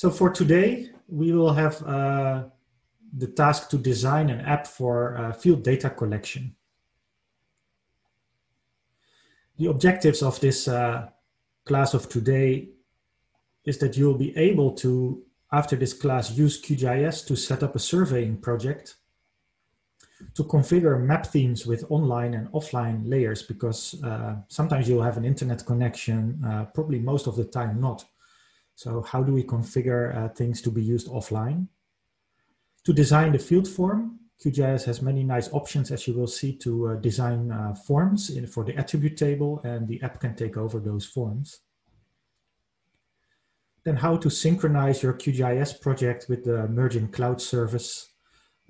So for today, we will have the task to design an app for field data collection. The objectives of this class of today is that you will be able to, after this class, use QGIS to set up a surveying project, to configure map themes with online and offline layers, because sometimes you'll have an internet connection, probably most of the time not. So how do we configure things to be used offline? To design the field form, QGIS has many nice options, as you will see, to design forms for the attribute table, and the app can take over those forms. Then how to synchronize your QGIS project with the Mergin cloud service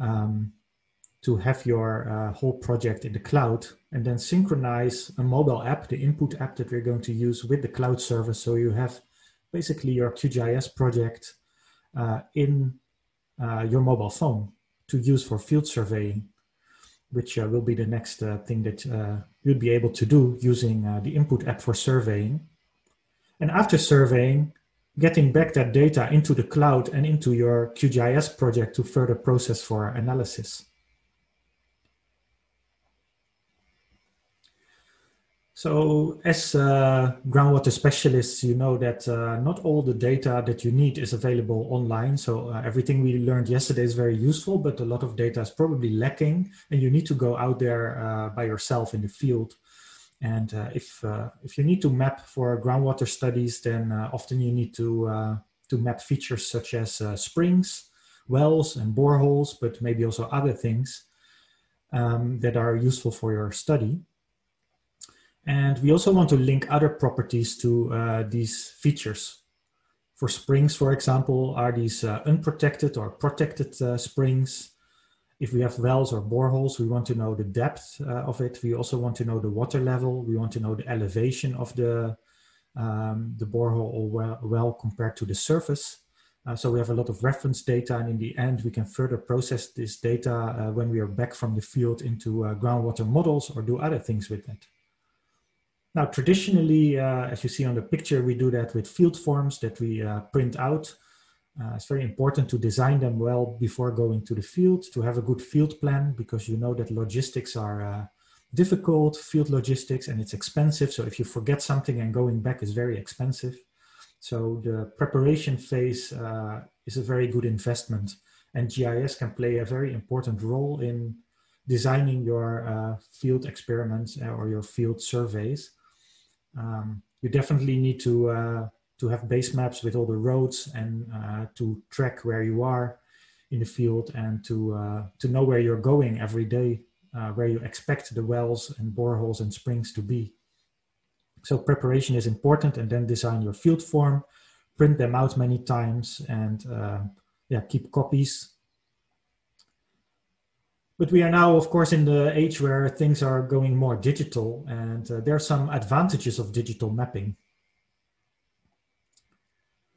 to have your whole project in the cloud, and then synchronize a mobile app, the Input app that we're going to use, with the cloud service. So you have basically your QGIS project in your mobile phone to use for field surveying, which will be the next thing that you'll be able to do using the Input app for surveying. And after surveying, getting back that data into the cloud and into your QGIS project to further process for analysis. So as groundwater specialists, you know that not all the data that you need is available online. So everything we learned yesterday is very useful, but a lot of data is probably lacking, and you need to go out there by yourself in the field. And if you need to map for groundwater studies, then often you need to map features such as springs, wells, and boreholes, but maybe also other things that are useful for your study. And we also want to link other properties to these features. For springs, for example, are these unprotected or protected springs? If we have wells or boreholes, we want to know the depth of it. We also want to know the water level. We want to know the elevation of the borehole or well compared to the surface. So we have a lot of reference data, and in the end, we can further process this data when we are back from the field into groundwater models or do other things with that. Now, traditionally, as you see on the picture, we do that with field forms that we print out. It's very important to design them well before going to the field, to have a good field plan, because you know that logistics are difficult, field logistics, and it's expensive. So if you forget something and going back is very expensive. So the preparation phase is a very good investment, and GIS can play a very important role in designing your field experiments or your field surveys. You definitely need to have base maps with all the roads, and to track where you are in the field, and to know where you're going every day, where you expect the wells and boreholes and springs to be. So preparation is important, and then design your field form, print them out many times, and yeah, keep copies. But we are now, of course, in the age where things are going more digital, and there are some advantages of digital mapping.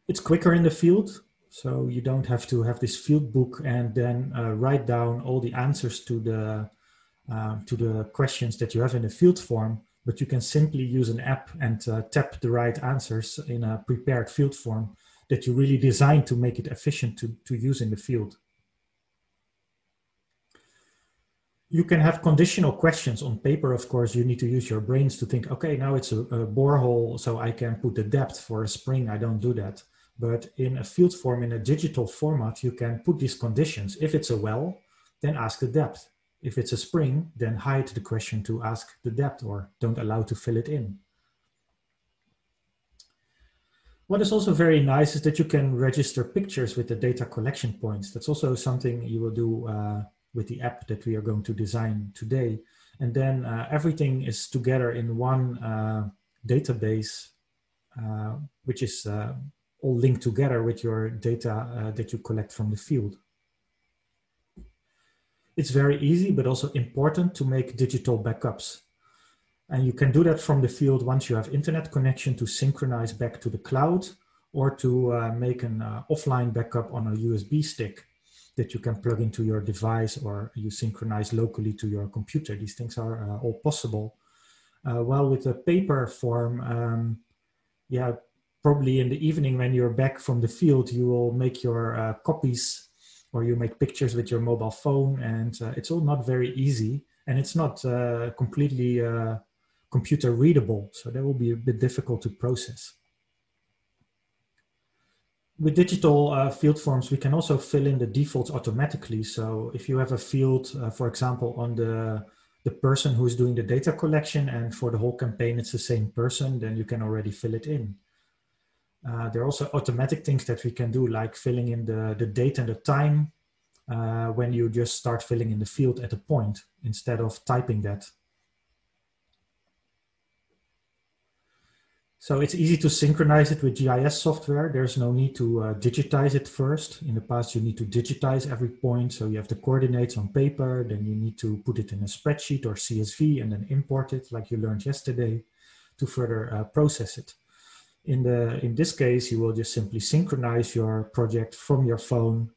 It's quicker in the field, so you don't have to have this field book and then write down all the answers to the questions that you have in the field form, but you can simply use an app and tap the right answers in a prepared field form that you really designed to make it efficient to use in the field. You can have conditional questions on paper. Of course, you need to use your brains to think, okay, now it's a borehole, so I can put the depth. For a spring, I don't do that. But in a field form, in a digital format, you can put these conditions. If it's a well, then ask the depth. If it's a spring, then hide the question to ask the depth, or don't allow to fill it in. What is also very nice is that you can register pictures with the data collection points. That's also something you will do with the app that we are going to design today. And then everything is together in one database, which is all linked together with your data that you collect from the field. It's very easy, but also important to make digital backups. And you can do that from the field once you have internet connection, to synchronize back to the cloud, or to make an offline backup on a USB stick that you can plug into your device, or you synchronize locally to your computer. These things are all possible. While with a paper form, yeah, probably in the evening when you're back from the field, you will make your copies, or you make pictures with your mobile phone, and it's all not very easy, and it's not completely computer readable. So that will be a bit difficult to process. With digital field forms, we can also fill in the defaults automatically. So if you have a field, for example, on the person who is doing the data collection, and for the whole campaign, it's the same person, then you can already fill it in. There are also automatic things that we can do, like filling in the date and the time when you just start filling in the field at a point instead of typing that. So it's easy to synchronize it with GIS software. There's no need to digitize it first. In the past, you need to digitize every point. So you have the coordinates on paper, then you need to put it in a spreadsheet or CSV and then import it, like you learned yesterday, to further process it. In this case, you will just simply synchronize your project from your phone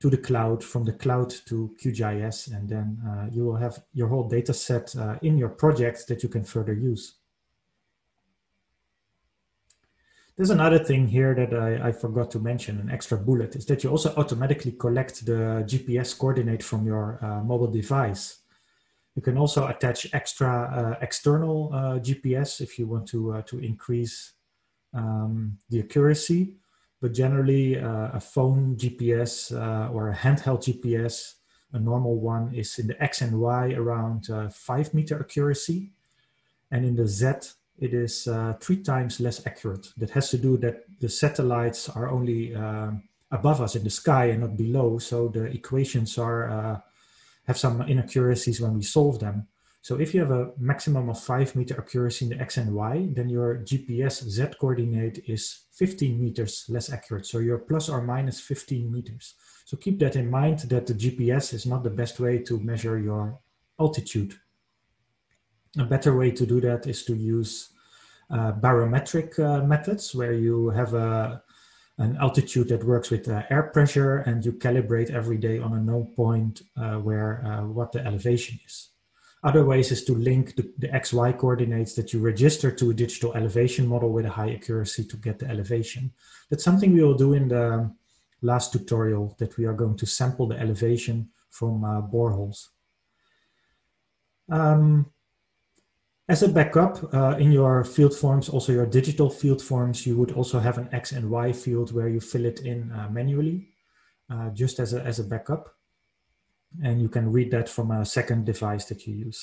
to the cloud, from the cloud to QGIS, and then you will have your whole data set in your project that you can further use. There's another thing here that I forgot to mention, an extra bullet, is that you also automatically collect the GPS coordinate from your mobile device. You can also attach extra external GPS if you want to increase the accuracy, but generally a phone GPS or a handheld GPS, a normal one, is in the X and Y around 5 meter accuracy, and in the Z, it is 3 times less accurate. That has to do that the satellites are only above us in the sky and not below. So the equations are have some inaccuracies when we solve them. So if you have a maximum of 5 meter accuracy in the X and Y, then your GPS Z coordinate is 15 meters less accurate. So you're plus or minus 15 meters. So keep that in mind, that the GPS is not the best way to measure your altitude. A better way to do that is to use barometric methods, where you have an altitude that works with air pressure, and you calibrate every day on a known point what the elevation is. Other ways is to link the XY coordinates that you register to a digital elevation model with a high accuracy to get the elevation. That's something we will do in the last tutorial, that we are going to sample the elevation from boreholes. As a backup, in your field forms, also your digital field forms, you would also have an X and Y field where you fill it in manually, just as a backup. And you can read that from a second device that you use.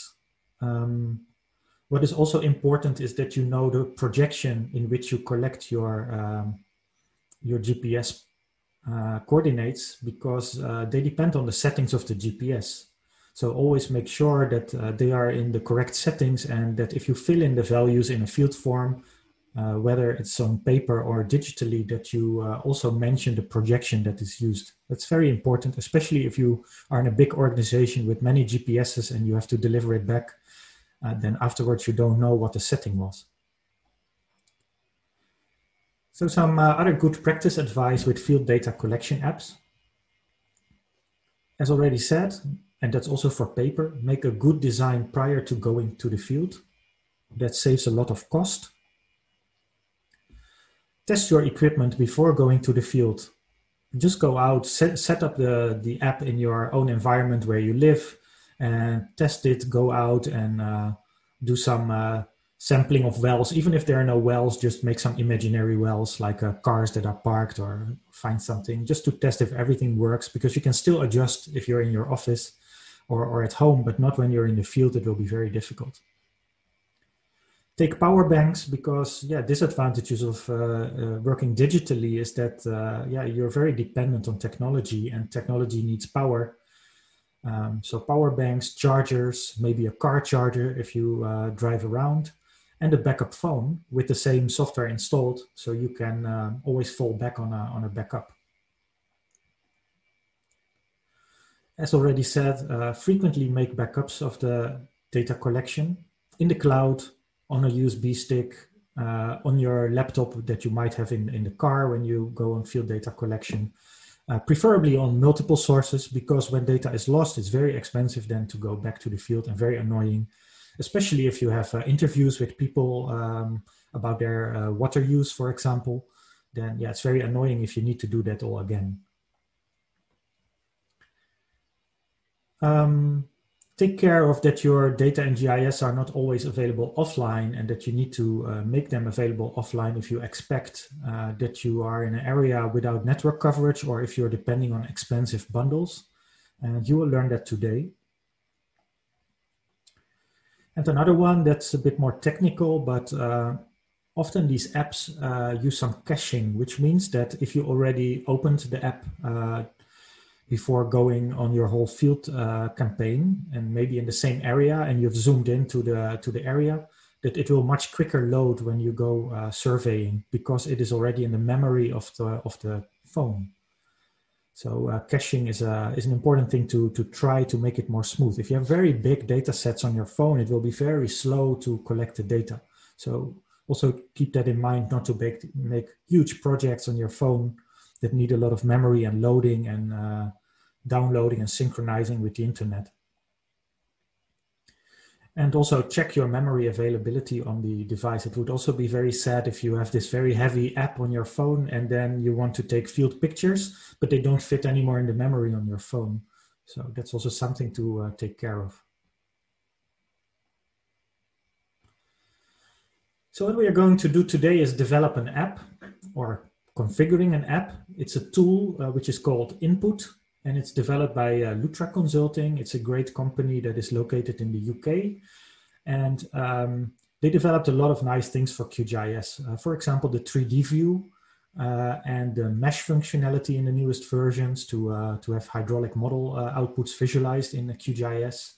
What is also important is that you know the projection in which you collect your GPS coordinates, because they depend on the settings of the GPS. So always make sure that they are in the correct settings, and that if you fill in the values in a field form, whether it's on paper or digitally, that you also mention the projection that is used. That's very important, especially if you are in a big organization with many GPSs and you have to deliver it back. Then afterwards, you don't know what the setting was. So some other good practice advice with field data collection apps. As already said, and that's also for paper, make a good design prior to going to the field. That saves a lot of cost. Test your equipment before going to the field. Just go out, set up the app in your own environment where you live, and test it, go out and do some sampling of wells. Even if there are no wells, just make some imaginary wells, like cars that are parked, or find something just to test if everything works, because you can still adjust if you're in your office or at home, but not when you're in the field. It will be very difficult. Take power banks, because disadvantages of working digitally is that you're very dependent on technology, and technology needs power. So power banks, chargers, maybe a car charger if you drive around, and a backup phone with the same software installed, so you can always fall back on a backup. As already said, frequently make backups of the data collection in the cloud, on a USB stick, on your laptop that you might have in the car when you go on field data collection, preferably on multiple sources, because when data is lost, it's very expensive then to go back to the field and very annoying. especially if you have interviews with people about their water use, for example, then yeah, it's very annoying if you need to do that all again. Take care of that your data and GIS are not always available offline, and that you need to make them available offline if you expect that you are in an area without network coverage, or if you're depending on expensive bundles. And you will learn that today. And another one that's a bit more technical, but often these apps use some caching, which means that if you already opened the app before going on your whole field campaign, and maybe in the same area, and you've zoomed into the area, that it will much quicker load when you go surveying, because it is already in the memory of the phone. So caching is an important thing to try to make it more smooth. If you have very big data sets on your phone, it will be very slow to collect the data. So also keep that in mind, not to make huge projects on your phone that need a lot of memory and loading and downloading and synchronizing with the internet. And also check your memory availability on the device. It would also be very sad if you have this very heavy app on your phone and then you want to take field pictures, but they don't fit anymore in the memory on your phone. So that's also something to take care of. So what we are going to do today is develop an app, or configuring an app. It's a tool which is called Input, and it's developed by Lutra Consulting. It's a great company that is located in the UK, and they developed a lot of nice things for QGIS. For example, the 3D view and the mesh functionality in the newest versions to have hydraulic model outputs visualized in the QGIS.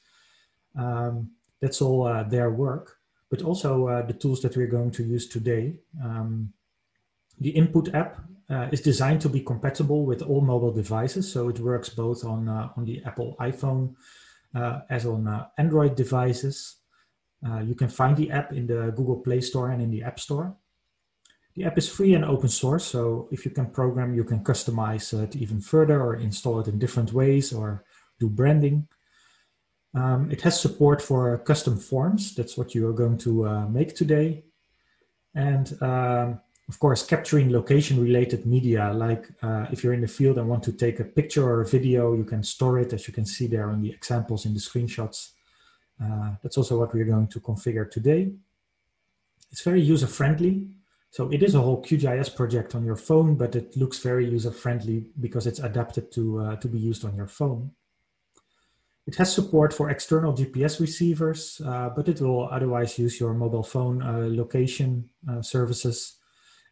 That's all their work, but also the tools that we're going to use today. The Input app is designed to be compatible with all mobile devices, so it works both on the Apple iPhone as on Android devices. You can find the app in the Google Play Store and in the App Store. The app is free and open source, so if you can program, you can customize it even further, or install it in different ways, or do branding. It has support for custom forms. That's what you are going to make today. And of course, capturing location-related media, like if you're in the field and want to take a picture or a video, you can store it, as you can see there on the examples in the screenshots. That's also what we're going to configure today. It's very user-friendly. So it is a whole QGIS project on your phone, but it looks very user-friendly because it's adapted to be used on your phone. It has support for external GPS receivers, but it will otherwise use your mobile phone location services.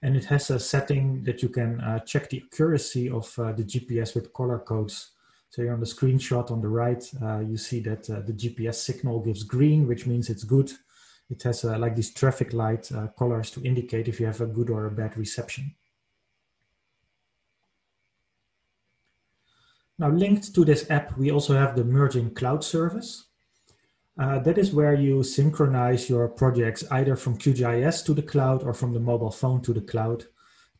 And it has a setting that you can check the accuracy of the GPS with color codes. So here on the screenshot on the right, you see that the GPS signal gives green, which means it's good. It has like these traffic light colors to indicate if you have a good or a bad reception. Now, linked to this app, we also have the Mergin cloud service. That is where you synchronize your projects either from QGIS to the cloud or from the mobile phone to the cloud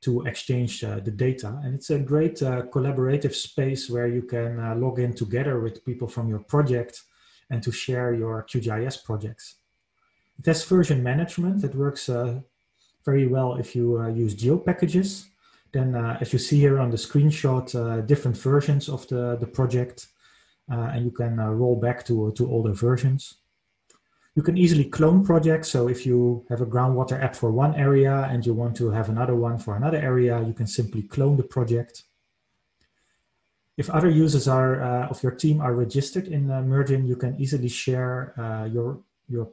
to exchange the data. And it's a great collaborative space where you can log in together with people from your project and to share your QGIS projects. It has version management that works very well if you use GeoPackages. Then as you see here on the screenshot, different versions of the project. And you can roll back to older versions. You can easily clone projects. So if you have a groundwater app for one area and you want to have another one for another area, you can simply clone the project. If other users are, of your team are registered in Mergin, you can easily share your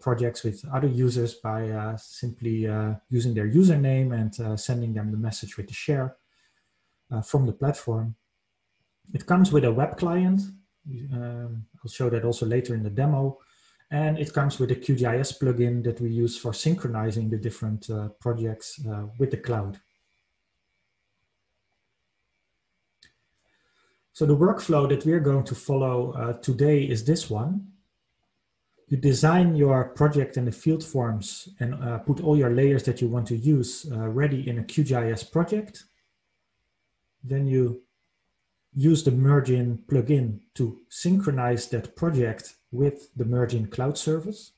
projects with other users by simply using their username and sending them the message with the share from the platform. It comes with a web client. I'll show that also later in the demo, and it comes with a QGIS plugin that we use for synchronizing the different projects with the cloud. So the workflow that we are going to follow today is this one. You design your project and the field forms and put all your layers that you want to use ready in a QGIS project. Then you use the Mergin plugin to synchronize that project with the Mergin cloud service.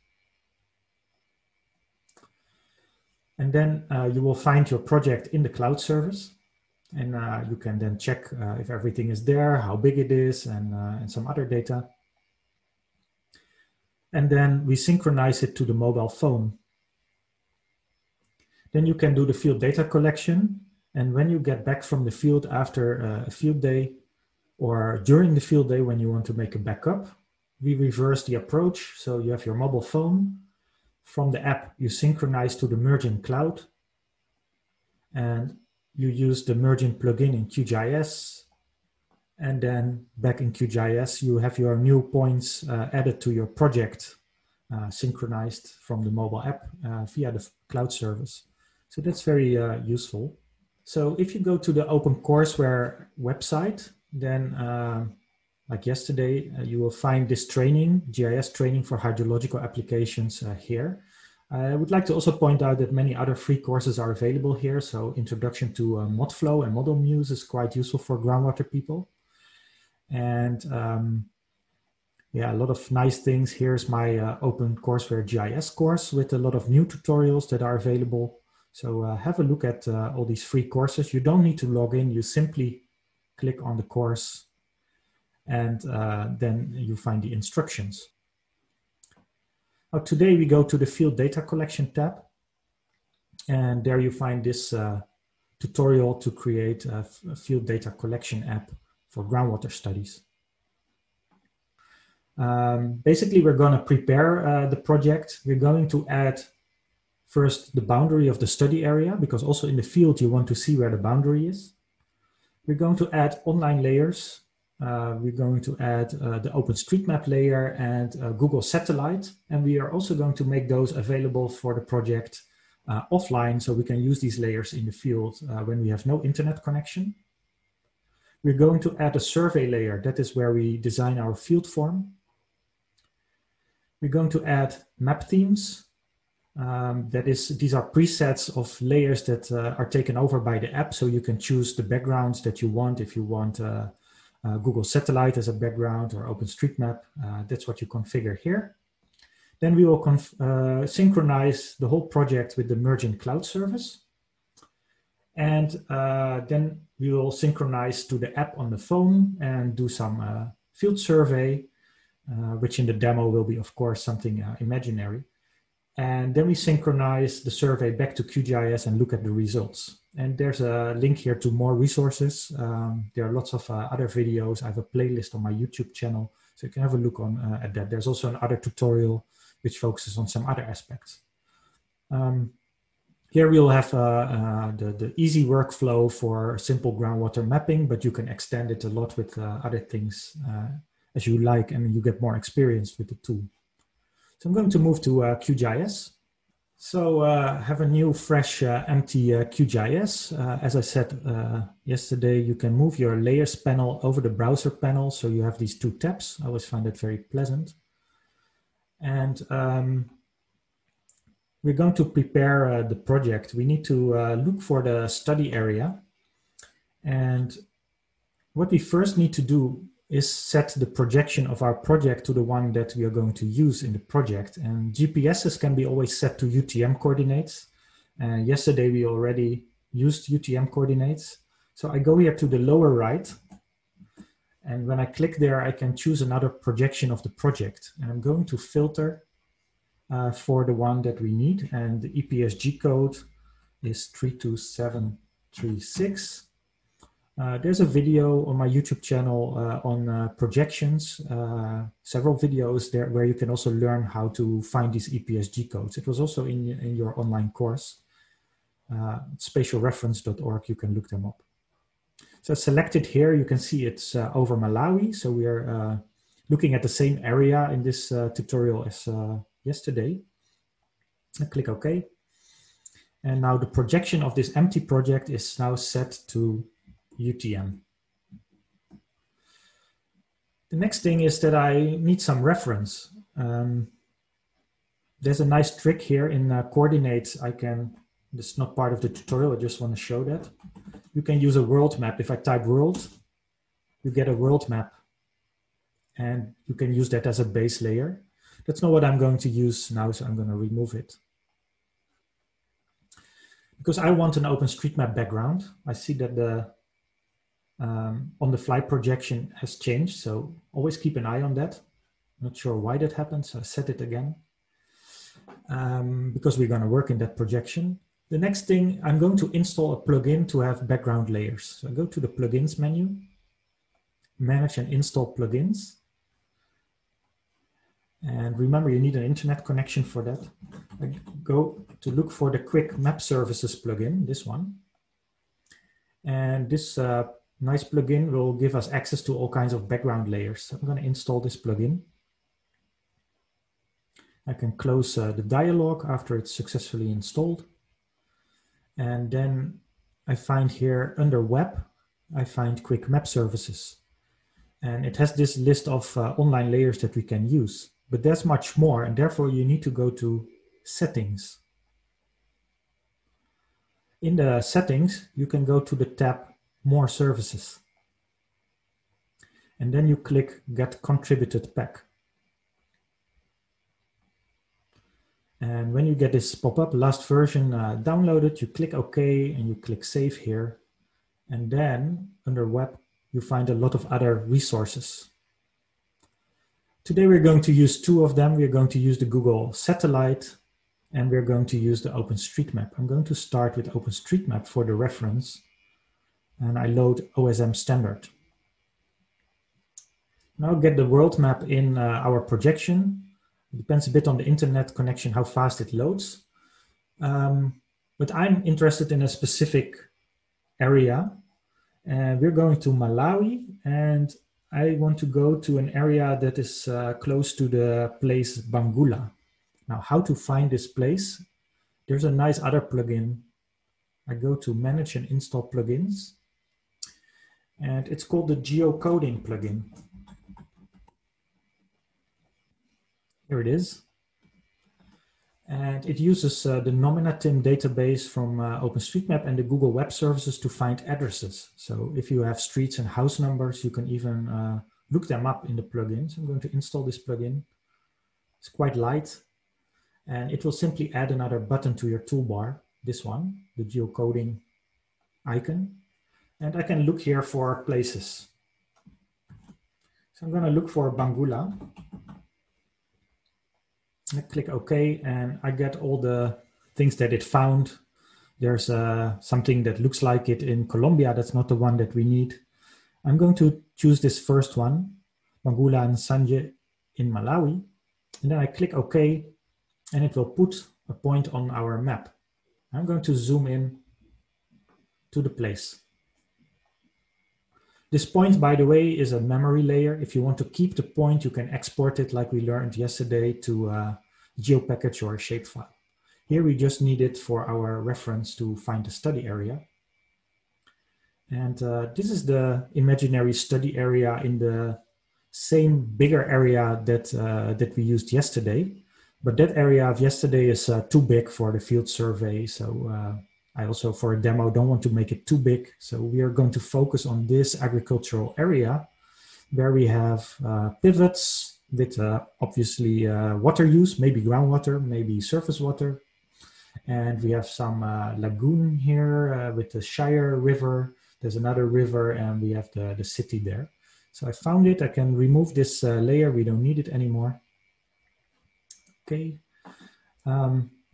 And then you will find your project in the cloud service. And you can then check if everything is there, how big it is, and some other data. And then we synchronize it to the mobile phone. Then you can do the field data collection. And when you get back from the field after a field day, or during the field day when you want to make a backup, we reverse the approach. So you have your mobile phone. From the app, you synchronize to the Mergin cloud. And you use the Mergin plugin in QGIS. And then back in QGIS, you have your new points added to your project, synchronized from the mobile app via the cloud service. So that's very useful. So if you go to the OpenCourseWare website, then like yesterday, you will find this training, GIS training for hydrological applications here. I would like to also point out that many other free courses are available here. So introduction to ModFlow and Model Muse is quite useful for groundwater people. And yeah, a lot of nice things. Here's my OpenCourseWare GIS course with a lot of new tutorials that are available. So have a look at all these free courses. You don't need to log in. You simply click on the course and then you find the instructions. Now, today we go to the field data collection tab, and there you find this tutorial to create a field data collection app for groundwater studies. Basically, we're going to prepare the project. We're going to add first the boundary of the study area, because also in the field you want to see where the boundary is. We're going to add online layers. We're going to add the OpenStreetMap layer and Google Satellite. And we are also going to make those available for the project offline, so we can use these layers in the field when we have no internet connection. We're going to add a survey layer. That is where we design our field form. We're going to add map themes. These are presets of layers that are taken over by the app. So you can choose the backgrounds that you want. If you want Google Satellite as a background or OpenStreetMap, that's what you configure here. Then we will synchronize the whole project with the Mergin cloud service. And then we will synchronize to the app on the phone and do some field survey, which in the demo will be, of course, something imaginary. And then we synchronize the survey back to QGIS and look at the results. And there's a link here to more resources. There are lots of other videos. I have a playlist on my YouTube channel, so you can have a look on, at that. There's also another tutorial which focuses on some other aspects. Here we'll have the easy workflow for simple groundwater mapping, but you can extend it a lot with other things as you like, and you get more experience with the tool. So I'm going to move to QGIS. So have a new, fresh, empty QGIS. As I said yesterday, you can move your layers panel over the browser panel. So you have these two tabs. I always find that very pleasant. And we're going to prepare the project. We need to look for the study area. And what we first need to do is set the projection of our project to the one that we are going to use in the project. And GPSs can be always set to UTM coordinates. And yesterday we already used UTM coordinates. So I go here to the lower right. And when I click there, I can choose another projection of the project. And I'm going to filter for the one that we need. And the EPSG code is 32736. There's a video on my YouTube channel on projections, several videos there where you can also learn how to find these EPSG codes. It was also in your online course, spatialreference.org, you can look them up. So selected here, you can see it's over Malawi. So we are looking at the same area in this tutorial as yesterday. I click OK. And now the projection of this empty project is now set to UTM. The next thing is that I need some reference. There's a nice trick here in coordinates. It's not part of the tutorial, I just want to show that. You can use a world map. If I type world, you get a world map. And you can use that as a base layer. That's not what I'm going to use now, so I'm going to remove it. because I want an OpenStreetMap background. I see that the on-the-fly projection has changed, so always keep an eye on that. Not sure why that happened, so I set it again because we're going to work in that projection. The next thing, I'm going to install a plugin to have background layers. So I go to the plugins menu, manage and install plugins. And remember, you need an internet connection for that. I go to look for the Quick Map Services plugin, this one. And this nice plugin will give us access to all kinds of background layers. So I'm going to install this plugin. I can close the dialog after it's successfully installed. And then I find here under web, I find Quick Map Services. And it has this list of online layers that we can use, but there's much more, and therefore you need to go to settings. In the settings, you can go to the tab more services. And then you click get contributed pack. And when you get this pop-up, last version downloaded, you click OK and you click save here. And then under web, you find a lot of other resources. Today we're going to use two of them. We're going to use the Google Satellite and we're going to use the OpenStreetMap. I'm going to start with OpenStreetMap for the reference and I load OSM standard. Now get the world map in our projection. It depends a bit on the internet connection, how fast it loads. But I'm interested in a specific area. And we're going to Malawi, and I want to go to an area that is close to the place Bangula. Now, how to find this place? There's a nice other plugin. I go to manage and install plugins, and it's called the geocoding plugin. Here it is. And it uses the nominatim database from OpenStreetMap and the Google Web Services to find addresses. So if you have streets and house numbers, you can even look them up in the plugins. I'm going to install this plugin. It's quite light. And it will simply add another button to your toolbar, this one, the geocoding icon. And I can look here for places. So I'm going to look for Bangula. I click OK and I get all the things that it found. There's something that looks like it in Colombia. That's not the one that we need. I'm going to choose this first one, Bangula and Sanje in Malawi. And then I click OK and it will put a point on our map. I'm going to zoom in to the place. This point, by the way, is a memory layer. If you want to keep the point, you can export it like we learned yesterday to a GeoPackage or a shapefile. Here we just need it for our reference to find the study area. And this is the imaginary study area in the same bigger area that, we used yesterday. But that area of yesterday is too big for the field survey. So I also, for a demo, don't want to make it too big. So we are going to focus on this agricultural area where we have pivots with obviously water use, maybe groundwater, maybe surface water. And we have some lagoon here with the Shire River. There's another river and we have the city there. So I found it. I can remove this layer. We don't need it anymore. Okay.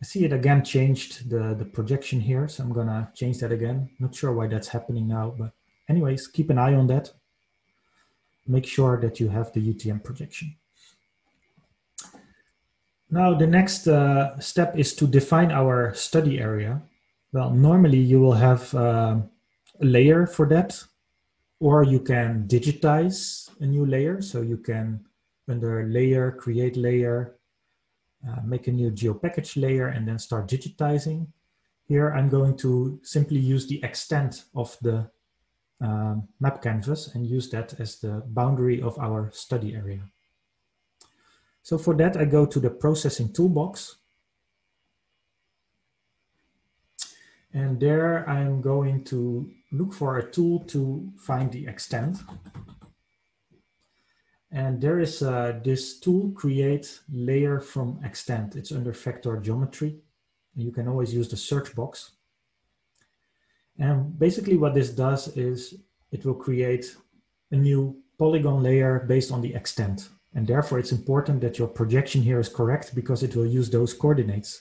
I see it again changed the projection here, so I'm gonna change that again. Not sure why that's happening now, but anyways, keep an eye on that. Make sure that you have the UTM projection. Now the next step is to define our study area. Well, normally you will have a layer for that, or you can digitize a new layer. So you can, under layer, create layer, make a new GeoPackage layer and then start digitizing. Here I'm going to simply use the extent of the map canvas and use that as the boundary of our study area. So for that I go to the processing toolbox. And there I'm going to look for a tool to find the extent. And there is this tool, create layer from extent. It's under vector geometry. You can always use the search box. And basically what this does is it will create a new polygon layer based on the extent. And therefore it's important that your projection here is correct because it will use those coordinates.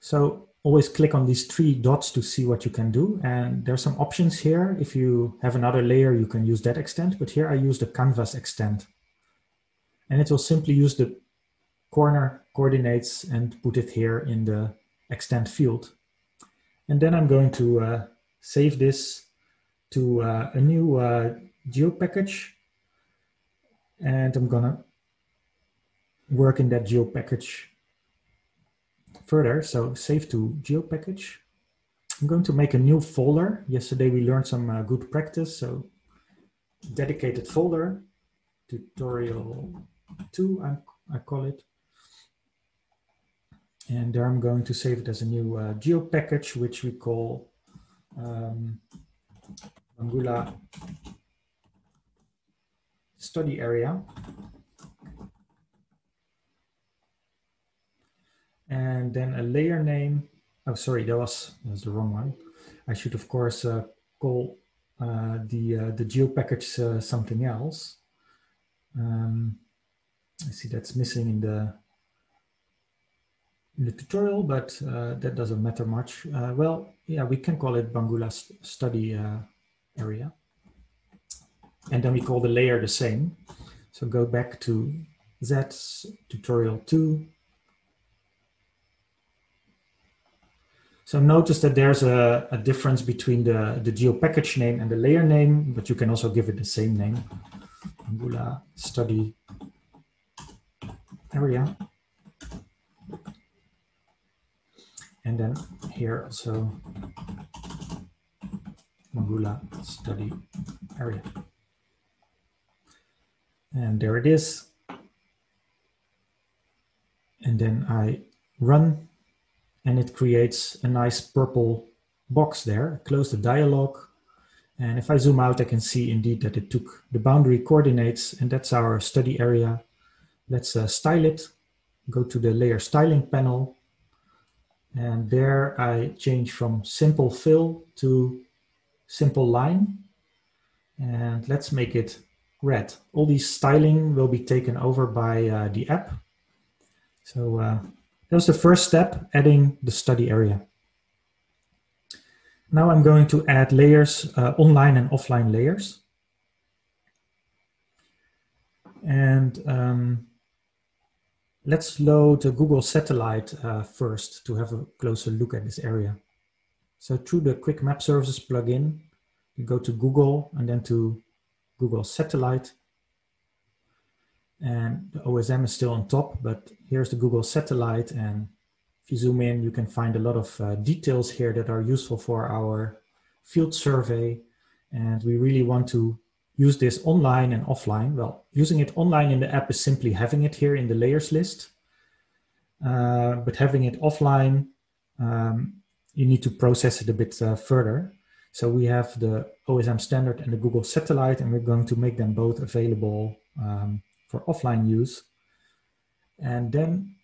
So always click on these three dots to see what you can do. And there's some options here. If you have another layer, you can use that extent, but here I use the canvas extent. And it will simply use the corner coordinates and put it here in the extent field. And then I'm going to save this to a new GeoPackage. And I'm gonna work in that GeoPackage further. So save to GeoPackage. I'm going to make a new folder. Yesterday we learned some good practice. So dedicated folder, tutorial 2, I call it. And there I'm going to save it as a new GeoPackage, which we call Bangula study area. And then a layer name. Oh, sorry, that was the wrong one. I should, of course, call the GeoPackage something else. I see that's missing in the tutorial, but that doesn't matter much. Well, yeah, we can call it Bangula study area. And then we call the layer the same. So go back to that's tutorial 2. So notice that there's a difference between the GeoPackage name and the layer name, but you can also give it the same name, Bangula study area. And then here also Bangula study area. And there it is. And then I run and it creates a nice purple box there. Close the dialog. And if I zoom out, I can see indeed that it took the boundary coordinates and that's our study area. Let's style it. Go to the layer styling panel. And there I change from simple fill to simple line. And let's make it red. All these styling will be taken over by the app. So that was the first step, adding the study area. Now I'm going to add layers, online and offline layers. And let's load Google Satellite first to have a closer look at this area. So through the Quick Map Services plugin, you go to Google and then to Google Satellite. And the OSM is still on top, but here's the Google Satellite. And if you zoom in, you can find a lot of details here that are useful for our field survey. And we really want to use this online and offline. Well, using it online in the app is simply having it here in the layers list. But having it offline, you need to process it a bit further. So we have the OSM standard and the Google Satellite, and we're going to make them both available for offline use. And then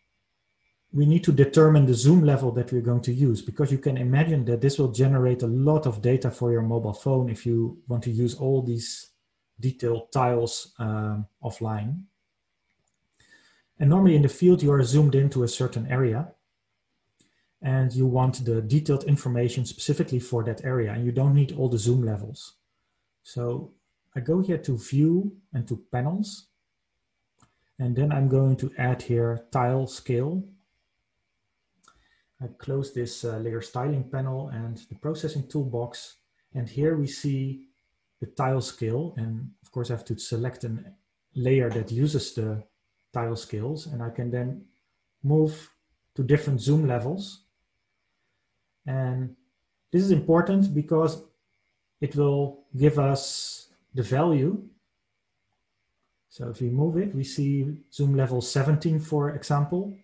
we need to determine the zoom level that we're going to use, because you can imagine that this will generate a lot of data for your mobile phone if you want to use all these detailed tiles offline. And normally in the field, you are zoomed into a certain area. And you want the detailed information specifically for that area, and you don't need all the zoom levels. So I go here to view and to panels, and then I'm going to add here tile scale. I close this layer styling panel and the processing toolbox, and here we see the tile scale, and of course I have to select a layer that uses the tile scales, and I can then move to different zoom levels. And this is important because it will give us the value. So if we move it, we see zoom level 17, for example,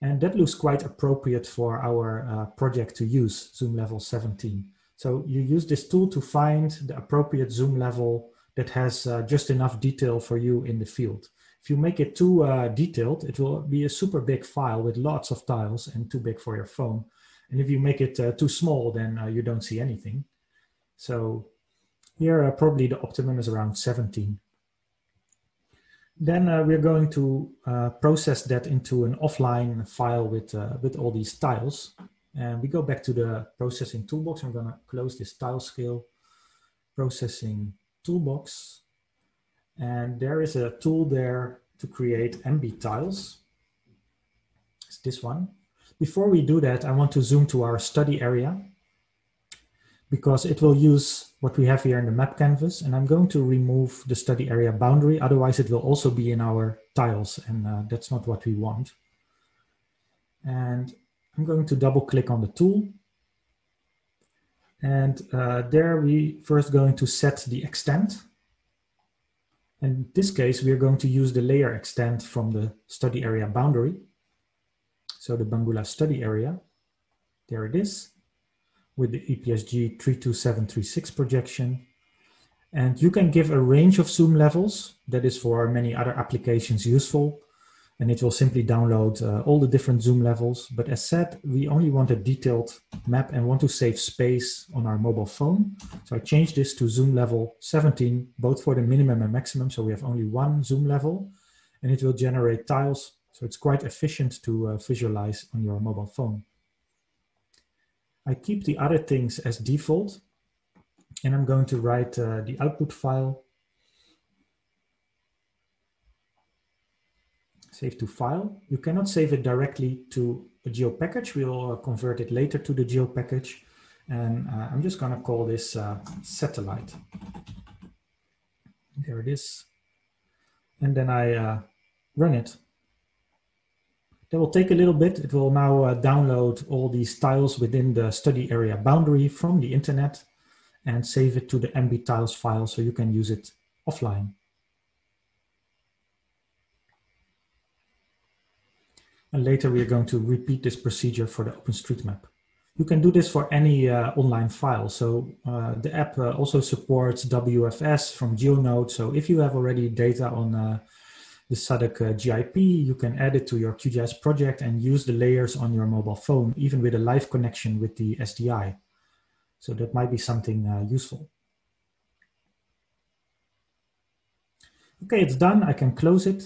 and that looks quite appropriate for our project to use, zoom level 17. So you use this tool to find the appropriate zoom level that has just enough detail for you in the field. If you make it too detailed, it will be a super big file with lots of tiles and too big for your phone. And if you make it too small, then you don't see anything. So here probably the optimum is around 17. Then we're going to process that into an offline file with all these tiles. And we go back to the processing toolbox. I'm going to close this tile scale, processing toolbox. And there is a tool there to create MB tiles. It's this one. Before we do that, I want to zoom to our study area because it will use what we have here in the map canvas. And I'm going to remove the study area boundary. Otherwise, it will also be in our tiles. And that's not what we want. And I'm going to double click on the tool. And there we first going to set the extent. In this case, we are going to use the layer extent from the study area boundary. So the Bangula study area, there it is, with the EPSG 32736 projection. And you can give a range of zoom levels. That is for many other applications useful. And it will simply download all the different zoom levels. But as said, we only want a detailed map and want to save space on our mobile phone. So I changed this to zoom level 17, both for the minimum and maximum. So we have only one zoom level and it will generate tiles. So it's quite efficient to visualize on your mobile phone. I keep the other things as default and I'm going to write the output file. Save to file. You cannot save it directly to a GeoPackage. We'll convert it later to the GeoPackage. And I'm just going to call this satellite. There it is. And then I run it. That will take a little bit. It will now download all these tiles within the study area boundary from the internet and save it to the MB tiles file so you can use it offline. And later we are going to repeat this procedure for the OpenStreetMap. You can do this for any online file. So the app also supports WFS from GeoNode. So if you have already data on the SADC GIP, you can add it to your QGIS project and use the layers on your mobile phone, even with a live connection with the SDI. So that might be something useful. Okay, it's done. I can close it.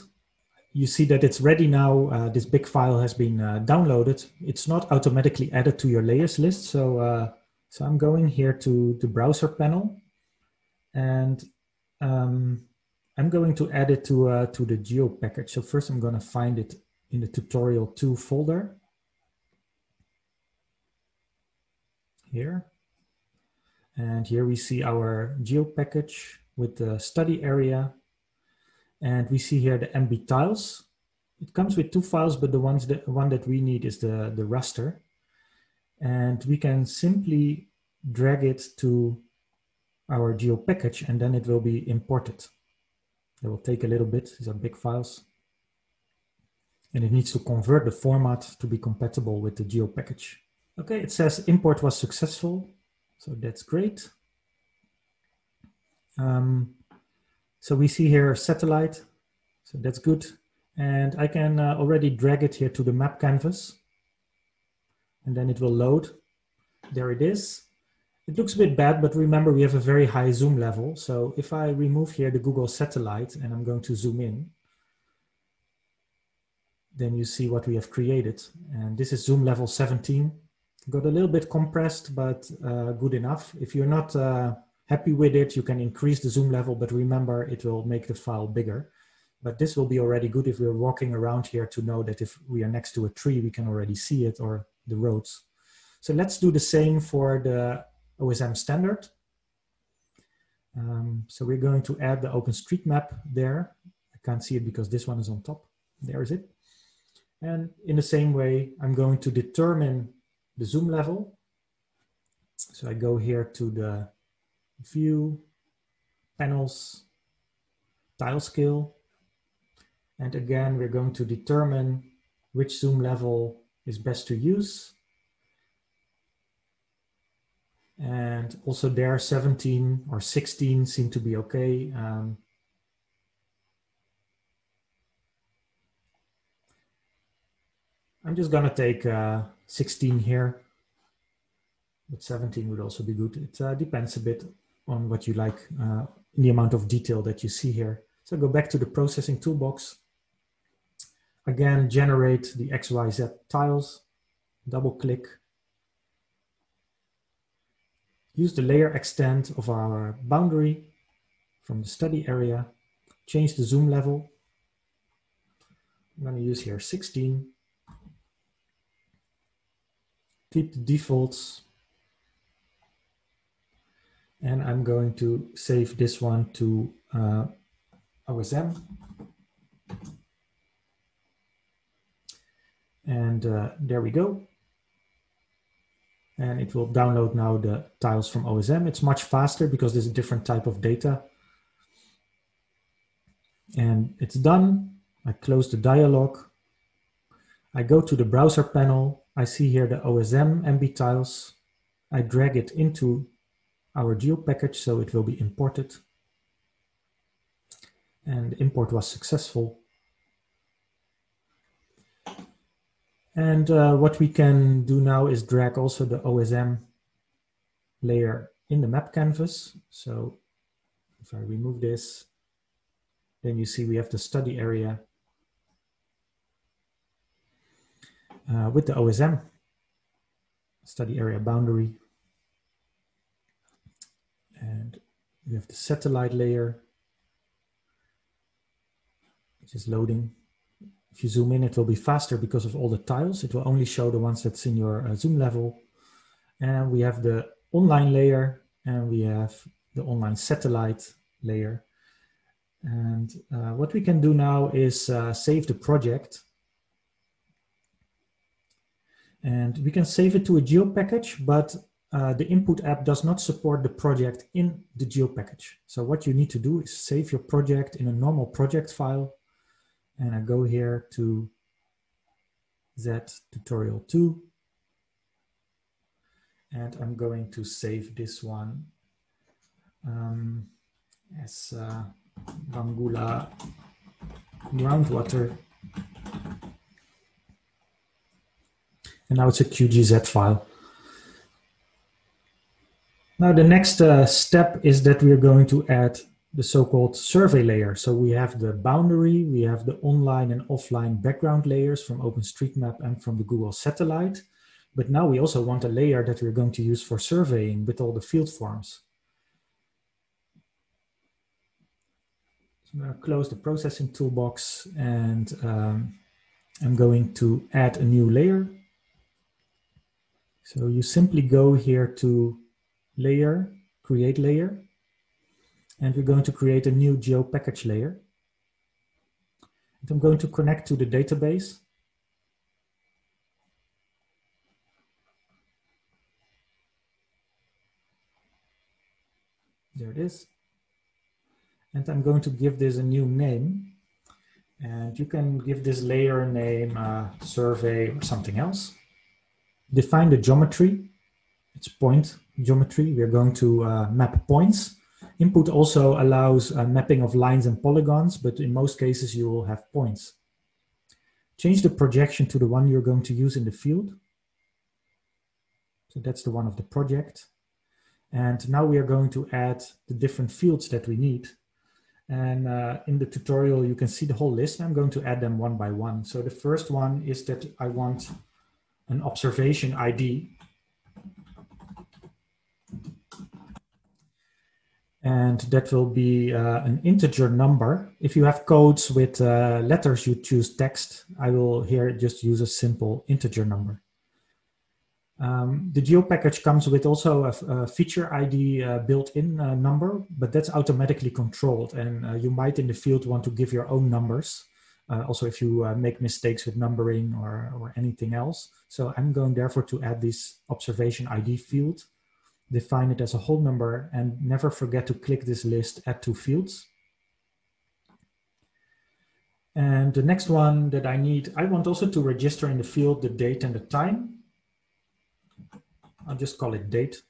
You see that it's ready now. This big file has been downloaded. It's not automatically added to your layers list. So, so I'm going here to the browser panel and I'm going to add it to the GeoPackage. So first I'm going to find it in the tutorial 2 folder. Here. And here we see our GeoPackage with the study area. And we see here the MB tiles. It comes with 2 files, but the one that we need is the raster. And we can simply drag it to our GeoPackage and then it will be imported. It will take a little bit, these are big files. And it needs to convert the format to be compatible with the GeoPackage. Okay, it says import was successful. So that's great. So we see here satellite, so that's good. And I can already drag it here to the map canvas and then it will load. There it is. It looks a bit bad, but remember we have a very high zoom level. So if I remove here the Google Satellite and I'm going to zoom in, then you see what we have created. And this is zoom level 17. Got a little bit compressed, but good enough. If you're not happy with it, you can increase the zoom level, but remember it will make the file bigger. But this will be already good if we're walking around here to know that if we are next to a tree, we can already see it or the roads. So let's do the same for the OSM standard. So we're going to add the OpenStreetMap there. I can't see it because this one is on top. There is it. And in the same way, I'm going to determine the zoom level. So I go here to the view, panels, tile scale. And again, we're going to determine which zoom level is best to use. And also there 17 or 16 seem to be okay. I'm just gonna take 16 here but 17 would also be good. It depends a bit on what you like, in the amount of detail that you see here. So go back to the processing toolbox. Again, generate the XYZ tiles, double click. Use the layer extent of our boundary from the study area. Change the zoom level. I'm going to use here 16. Keep the defaults. And I'm going to save this one to OSM. And there we go. And it will download now the tiles from OSM. It's much faster because there's a different type of data. And it's done. I close the dialog. I go to the browser panel. I see here the OSM MB tiles. I drag it into our GeoPackage so it will be imported. And import was successful. And what we can do now is drag also the OSM layer in the map canvas. So if I remove this, then you see we have the study area with the OSM study area boundary. And we have the satellite layer, which is loading. If you zoom in, it will be faster because of all the tiles. It will only show the ones that's in your zoom level. And we have the online layer, and we have the online satellite layer. And what we can do now is save the project. And we can save it to a GeoPackage, but the Input app does not support the project in the GeoPackage. So what you need to do is save your project in a normal project file. And I go here to Z tutorial 2, and I'm going to save this one as Bangula groundwater. And now it's a QGZ file. Now the next step is that we are going to add the so-called survey layer. So we have the boundary, we have the online and offline background layers from OpenStreetMap and from the Google Satellite. But now we also want a layer that we're going to use for surveying with all the field forms. So I'm going to close the processing toolbox, and I'm going to add a new layer. So you simply go here to layer, create layer. And we're going to create a new GeoPackage layer. And I'm going to connect to the database. There it is. And I'm going to give this a new name. And you can give this layer a name, survey, or something else. Define the geometry. It's point geometry. We're going to map points. Input also allows mapping of lines and polygons, but in most cases you will have points. Change the projection to the one you're going to use in the field. So that's the one of the project. And now we are going to add the different fields that we need. And in the tutorial you can see the whole list. I'm going to add them one by one. So the first one is that I want an observation ID. And that will be an integer number. If you have codes with letters, you choose text. I will here just use a simple integer number. The GeoPackage comes with also a feature ID built-in number, but that's automatically controlled. And you might in the field want to give your own numbers. Also if you make mistakes with numbering or anything else. So I'm going therefore to add this observation ID field. Define it as a whole number, and never forget to click this list, add two fields. And the next one that I need, I want also to register in the field the date and the time. I'll just call it date.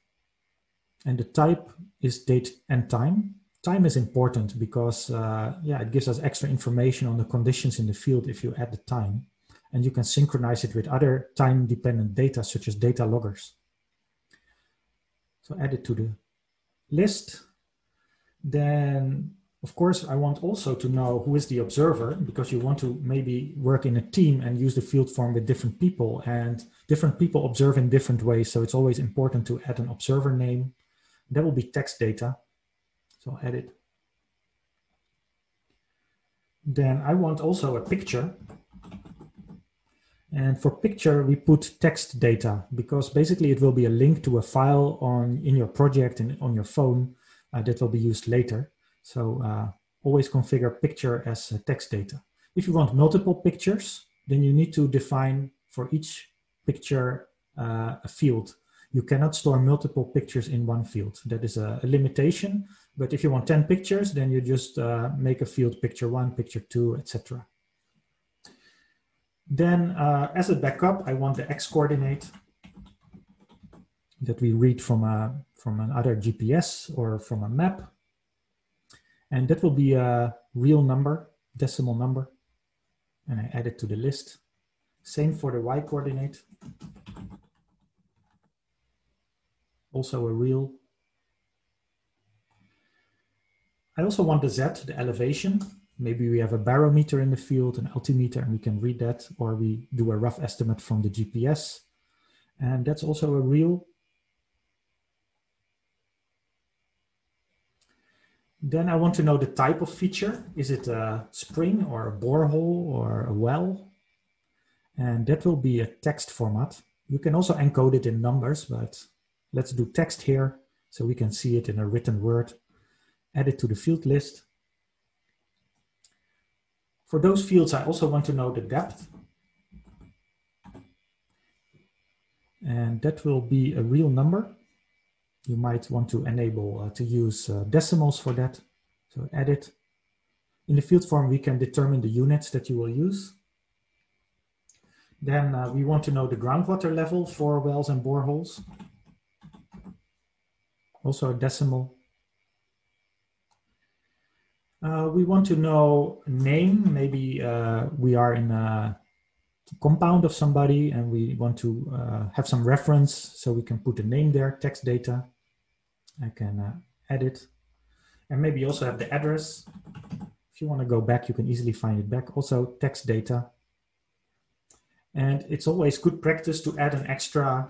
And the type is date and time. Time is important because yeah, it gives us extra information on the conditions in the field if you add the time. And you can synchronize it with other time-dependent data, such as data loggers. So add it to the list. Then, of course, I want also to know who is the observer, because you want to maybe work in a team and use the field form with different people, and different people observe in different ways. So it's always important to add an observer name. That will be text data. So I'll add it. Then I want also a picture. And for picture, we put text data, because basically it will be a link to a file in your project and on your phone that will be used later. So always configure picture as text data. If you want multiple pictures, then you need to define for each picture a field. You cannot store multiple pictures in one field. That is a limitation. But if you want 10 pictures, then you just make a field picture 1, picture 2, etc. Then as a backup, I want the X coordinate that we read from another GPS or from a map. And that will be a real number, decimal number. And I add it to the list. Same for the Y coordinate. Also a real. I also want the Z, the elevation. Maybe we have a barometer in the field, an altimeter, and we can read that, or we do a rough estimate from the GPS. And that's also a real. Then I want to know the type of feature. Is it a spring or a borehole or a well? And that will be a text format. You can also encode it in numbers, but let's do text here so we can see it in a written word. Add it to the field list. For those fields, I also want to know the depth. And that will be a real number. You might want to enable to use decimals for that. So add it. In the field form, we can determine the units that you will use. Then we want to know the groundwater level for wells and boreholes. Also a decimal. We want to know name. Maybe we are in a compound of somebody and we want to have some reference, so we can put a name there, text data. I can add it. And maybe also have the address. If you want to go back, you can easily find it back. Also text data. And it's always good practice to add an extra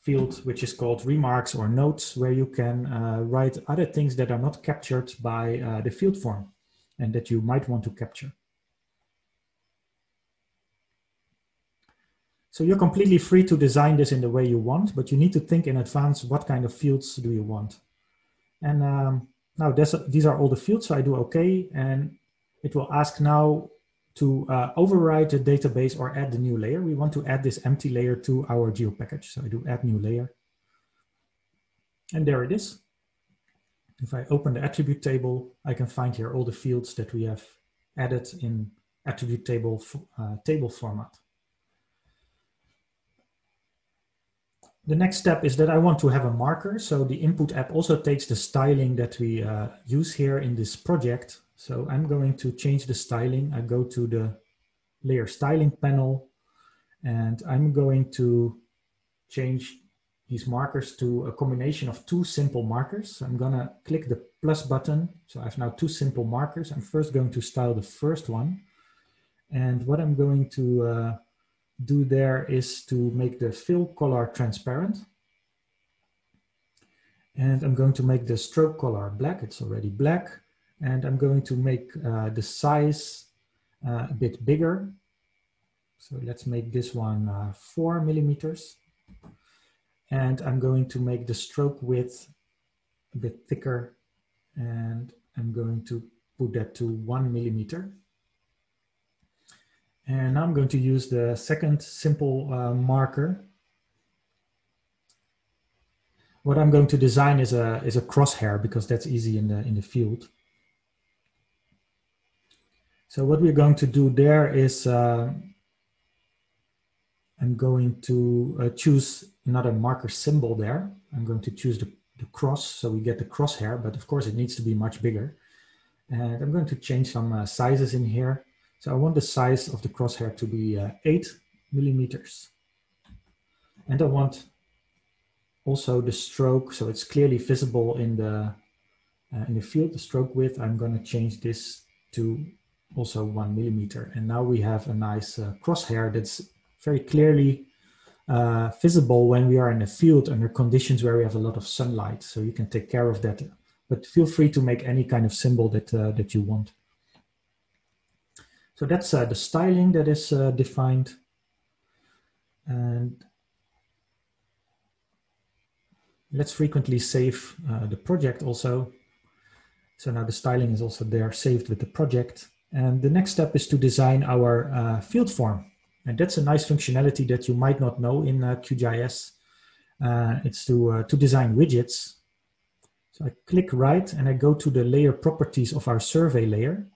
field which is called remarks or notes, where you can write other things that are not captured by the field form and that you might want to capture. So you're completely free to design this in the way you want, but you need to think in advance what kind of fields do you want. And now these are all the fields, so I do OK, and it will ask now to override the database or add the new layer. We want to add this empty layer to our GeoPackage. So I do add new layer. And there it is. If I open the attribute table, I can find here all the fields that we have added in attribute table, table format. The next step is that I want to have a marker. So the input app also takes the styling that we use here in this project. So I'm going to change the styling. I go to the layer styling panel and I'm going to change these markers to a combination of two simple markers. So I'm gonna click the plus button. So I have now two simple markers. I'm first going to style the first one. And what I'm going to do there is to make the fill color transparent. And I'm going to make the stroke color black. It's already black. And I'm going to make the size a bit bigger. So let's make this one 4 millimeters. And I'm going to make the stroke width a bit thicker. And I'm going to put that to 1 millimeter. And now I'm going to use the second simple marker. What I'm going to design is a crosshair, because that's easy in the field. So what we're going to do there is I'm going to choose another marker symbol there. I'm going to choose the cross, so we get the crosshair, but of course it needs to be much bigger. And I'm going to change some sizes in here. So I want the size of the crosshair to be 8 millimeters. And I want also the stroke, so it's clearly visible in the field, the stroke width, I'm going to change this to also 1 millimeter. And now we have a nice crosshair that's very clearly visible when we are in a field under conditions where we have a lot of sunlight. So you can take care of that, but feel free to make any kind of symbol that, that you want. So that's the styling that is defined. And let's frequently save the project also. So now the styling is also there, saved with the project. And the next step is to design our field form. And that's a nice functionality that you might not know in QGIS. It's to design widgets. So I click right and I go to the layer properties of our survey layer.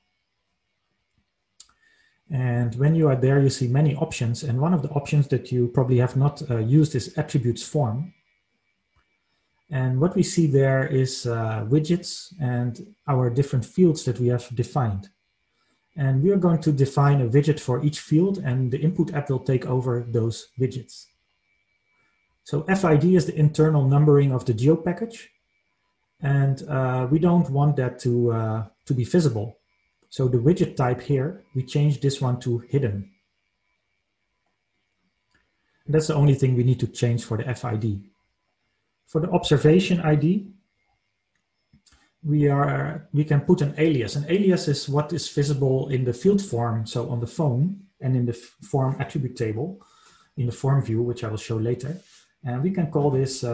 And when you are there, you see many options. And one of the options that you probably have not used is attributes form. And what we see there is widgets and our different fields that we have defined. And we are going to define a widget for each field, and the input app will take over those widgets. So FID is the internal numbering of the GeoPackage, and we don't want that to be visible. So the widget type here, we change this one to hidden. And that's the only thing we need to change for the FID. For the observation ID, we can put an alias. An alias is what is visible in the field form, so on the phone, and in the form attribute table, in the form view, which I will show later. And we can call this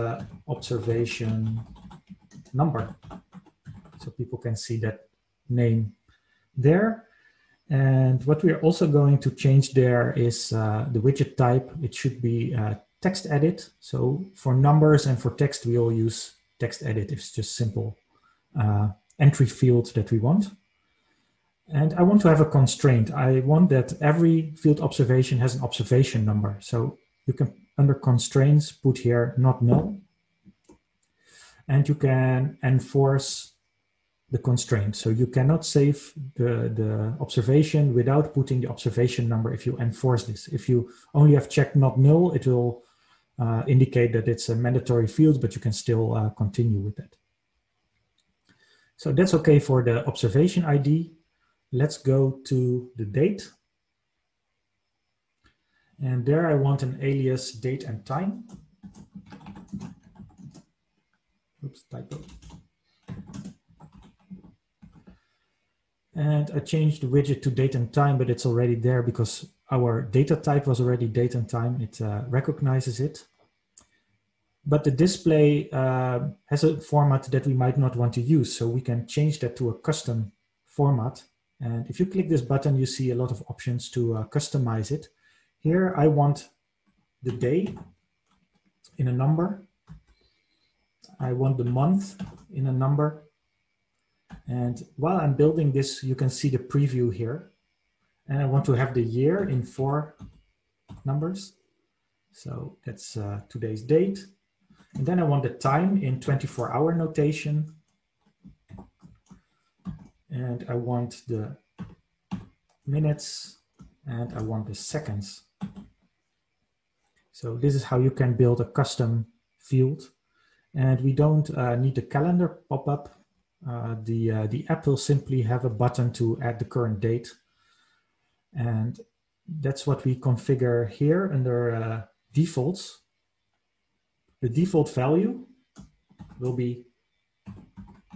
observation number, so people can see that name there. And what we are also going to change there is the widget type. It should be text edit. So for numbers and for text, we all use text edit. It's just simple entry field that we want. And I want to have a constraint. I want that every field observation has an observation number. So you can, under constraints, put here not null. And you can enforce the constraint. So you cannot save the observation without putting the observation number if you enforce this. If you only have checked not null, it will indicate that it's a mandatory field, but you can still continue with that. So that's okay for the observation ID. Let's go to the date. And there I want an alias date and time. Oops, typo. And I changed the widget to date and time, but it's already there because our data type was already date and time. It recognizes it. But the display has a format that we might not want to use. So we can change that to a custom format. And if you click this button, you see a lot of options to customize it. Here, I want the day in a number. I want the month in a number. And while I'm building this, you can see the preview here. And I want to have the year in 4 numbers. So that's today's date. And then I want the time in 24-hour notation. And I want the minutes. And I want the seconds. So this is how you can build a custom field. And we don't need the calendar pop-up. The app will simply have a button to add the current date. And that's what we configure here under defaults. The default value will be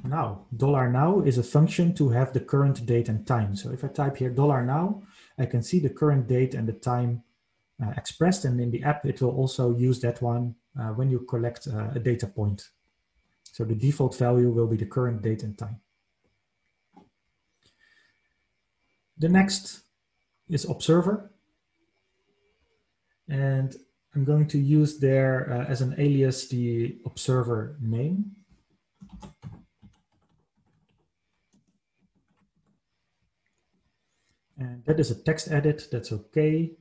now. $now is a function to have the current date and time. So if I type here $now, I can see the current date and the time expressed. And in the app, it will also use that one when you collect a data point. So the default value will be the current date and time. The next is observer. And I'm going to use there as an alias the observer name. And that is a text edit, that's okay.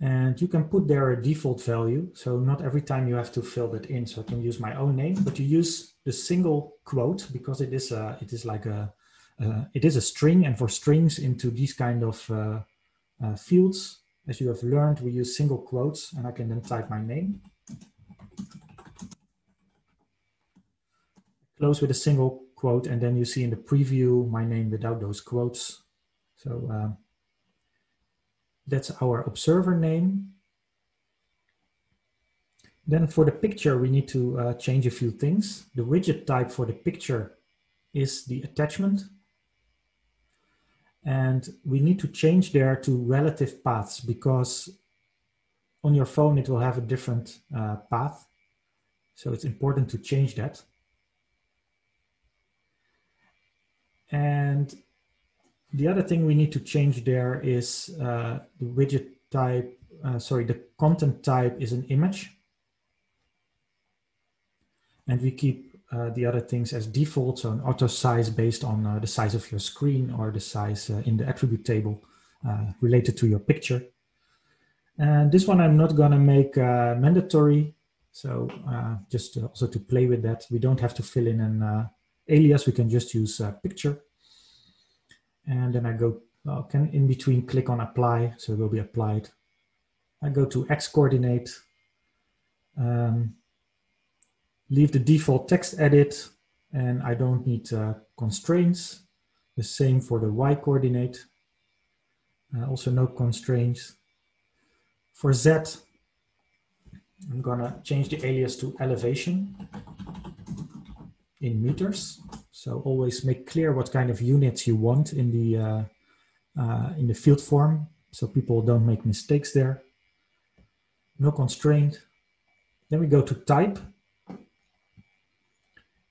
And you can put there a default value. So not every time you have to fill that in. So I can use my own name, but you use the single quote because it is a string. And for strings into these kind of fields, as you have learned, we use single quotes, and I can then type my name. close with a single quote, and then you see in the preview my name without those quotes. So that's our observer name. Then for the picture, we need to change a few things. The widget type for the picture is the attachment. And we need to change there to relative paths, because on your phone it will have a different path. So it's important to change that. And the other thing we need to change there is the widget type, the content type is an image. And we keep the other things as default, so an auto size based on the size of your screen or the size in the attribute table related to your picture. And this one I'm not going to make mandatory, so just also to play with that. We don't have to fill in an alias, we can just use picture. And then I go, can in between click on apply, so it will be applied. I go to X coordinate. Leave the default text edit, and I don't need constraints. The same for the Y coordinate, also no constraints. For Z, I'm gonna change the alias to elevation in meters. So always make clear what kind of units you want in the field form, so people don't make mistakes there. No constraint. Then we go to type.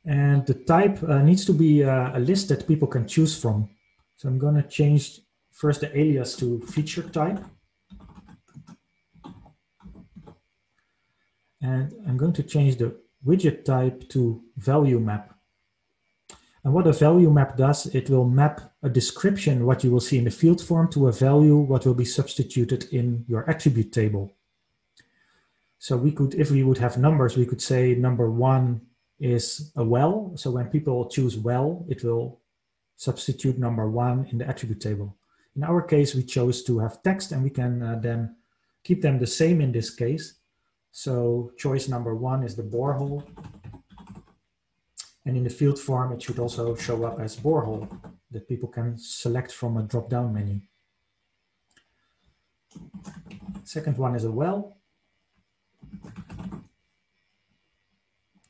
And the type needs to be a list that people can choose from. So I'm going to change first the alias to feature type. And I'm going to change the widget type to value map. And what a value map does, it will map a description, what you will see in the field form, to a value, what will be substituted in your attribute table. So we could, if we would have numbers, we could say number 1 is a well, so when people choose well, it will substitute number 1 in the attribute table. In our case, we chose to have text, and we can then keep them the same in this case. So choice number 1 is the borehole, and in the field form it should also show up as borehole, that people can select from a drop-down menu. Second one is a well.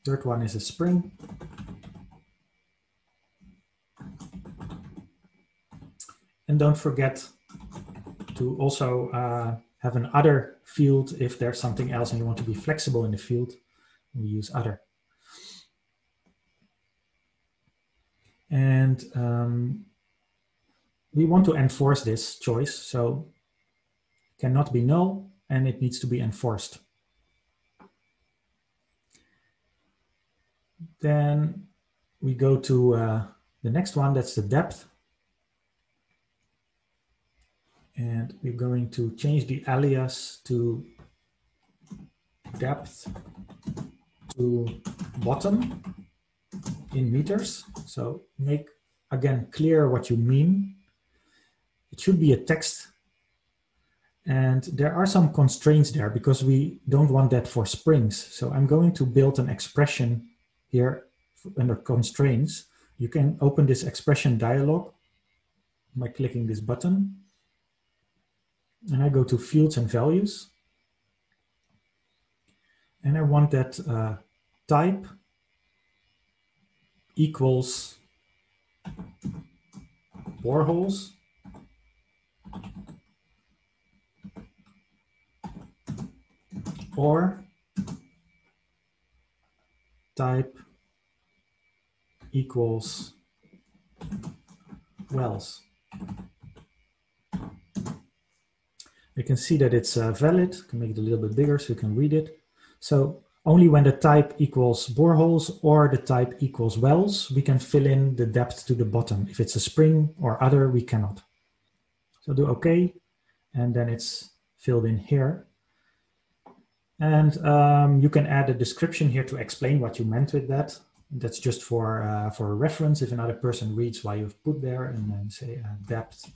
Third one is a spring. And don't forget to also have an other field if there's something else and you want to be flexible in the field. We use other. And we want to enforce this choice, so it cannot be null and it needs to be enforced. Then we go to the next one, that's the depth. And we're going to change the alias to depth to bottom in meters. So make again clear what you mean. It should be a text. And there are some constraints there because we don't want that for springs. So I'm going to build an expression here under constraints. You can open this expression dialog by clicking this button. And I go to fields and values. And I want that type equals boreholes. Or type equals wells. You can see that it's valid. I can make it a little bit bigger so you can read it. So only when the type equals boreholes or the type equals wells, we can fill in the depth to the bottom. If it's a spring or other, we cannot. So do OK, and then it's filled in here. And you can add a description here to explain what you meant with that. That's just for a reference if another person reads why you've put there, and then say depth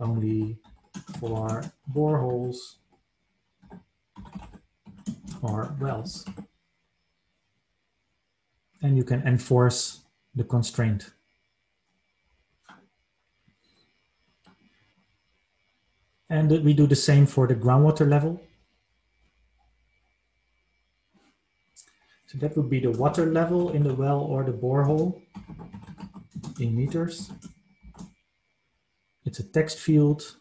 only for boreholes or wells. and you can enforce the constraint. And we do the same for the groundwater level. So that would be the water level in the well or the borehole in meters. It's a text field.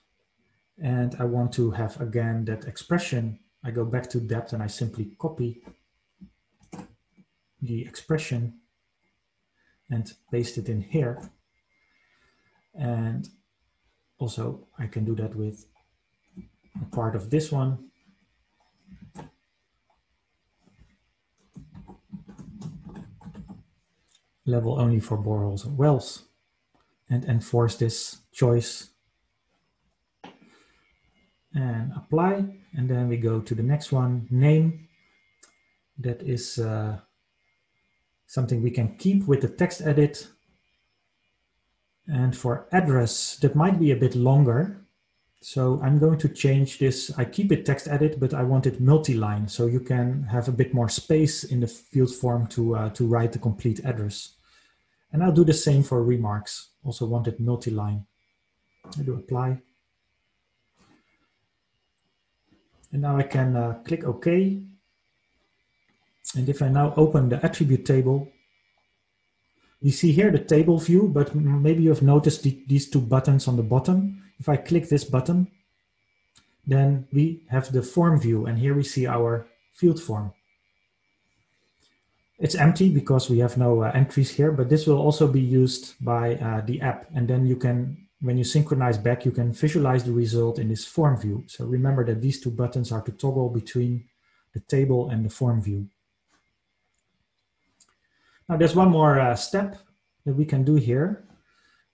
And I want to have, again, that expression. I go back to depth and I simply copy the expression and paste it in here. And also I can do that with a part of this one. Level only for boreholes and wells, and enforce this choice and apply. And then we go to the next one, name. That is something we can keep with the text edit. And for address, that might be a bit longer. So I'm going to change this. I keep it text edit, but I want it multi-line. So you can have a bit more space in the field form to write the complete address. And I'll do the same for remarks. Also want it multi-line. I do apply. And now I can click OK. And if I now open the attribute table, you see here the table view, but maybe you have noticed these two buttons on the bottom. If I click this button, then we have the form view, and here we see our field form. It's empty because we have no entries here, but this will also be used by the app. And then you can, when you synchronize back, you can visualize the result in this form view. So remember that these two buttons are to toggle between the table and the form view. Now there's one more step that we can do here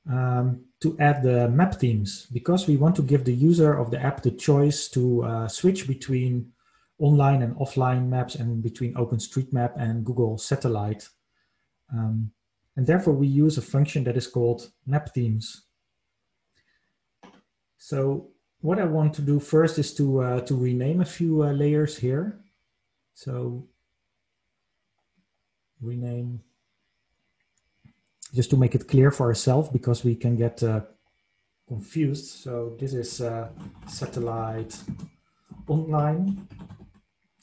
to add the map themes, because we want to give the user of the app the choice to switch between online and offline maps and between OpenStreetMap and Google Satellite. And therefore we use a function that is called map themes. So what I want to do first is to rename a few layers here. So rename, just to make it clear for ourselves, because we can get confused. So this is satellite online.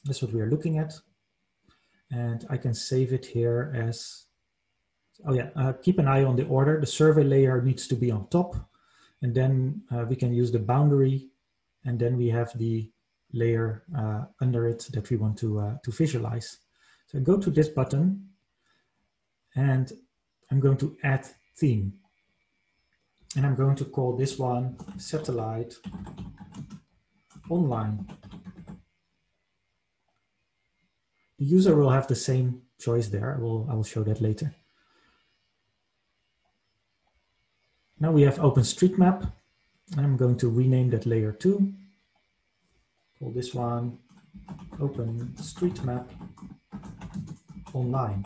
That's what we are looking at. And I can save it here as, oh yeah, keep an eye on the order. The survey layer needs to be on top. And then we can use the boundary. And then we have the layer under it that we want to visualize. So go to this button and I'm going to add theme. And I'm going to call this one satellite online. The user will have the same choice there. I will show that later. Now we have OpenStreetMap. I'm going to rename that layer too. Call this one OpenStreetMap online.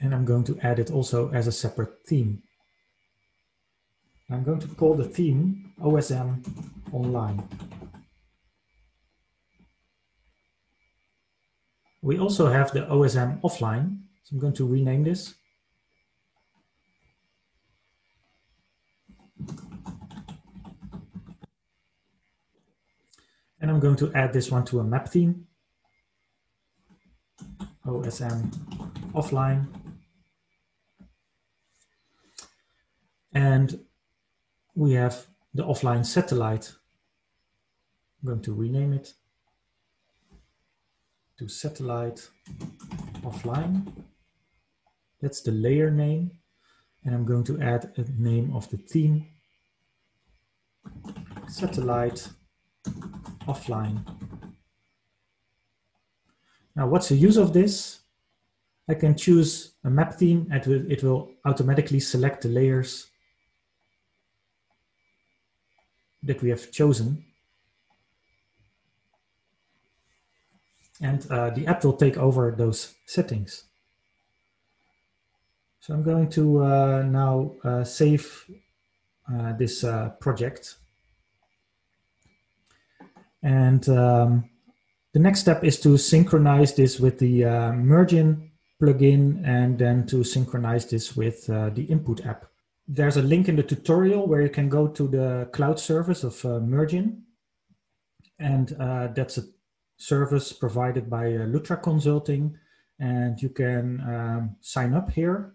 And I'm going to add it also as a separate theme. I'm going to call the theme OSM online. We also have the OSM offline. So I'm going to rename this. And I'm going to add this one to a map theme. OSM offline. And we have the offline satellite. I'm going to rename it to satellite offline. That's the layer name. And I'm going to add a name of the theme. Satellite offline. Now, what's the use of this? I can choose a map theme and it will automatically select the layers that we have chosen. And the app will take over those settings. So I'm going to now save this project. And The next step is to synchronize this with the Mergin plugin, and then to synchronize this with the Input app. There's a link in the tutorial where you can go to the cloud service of Mergin, and that's a service provided by Lutra Consulting, and you can sign up here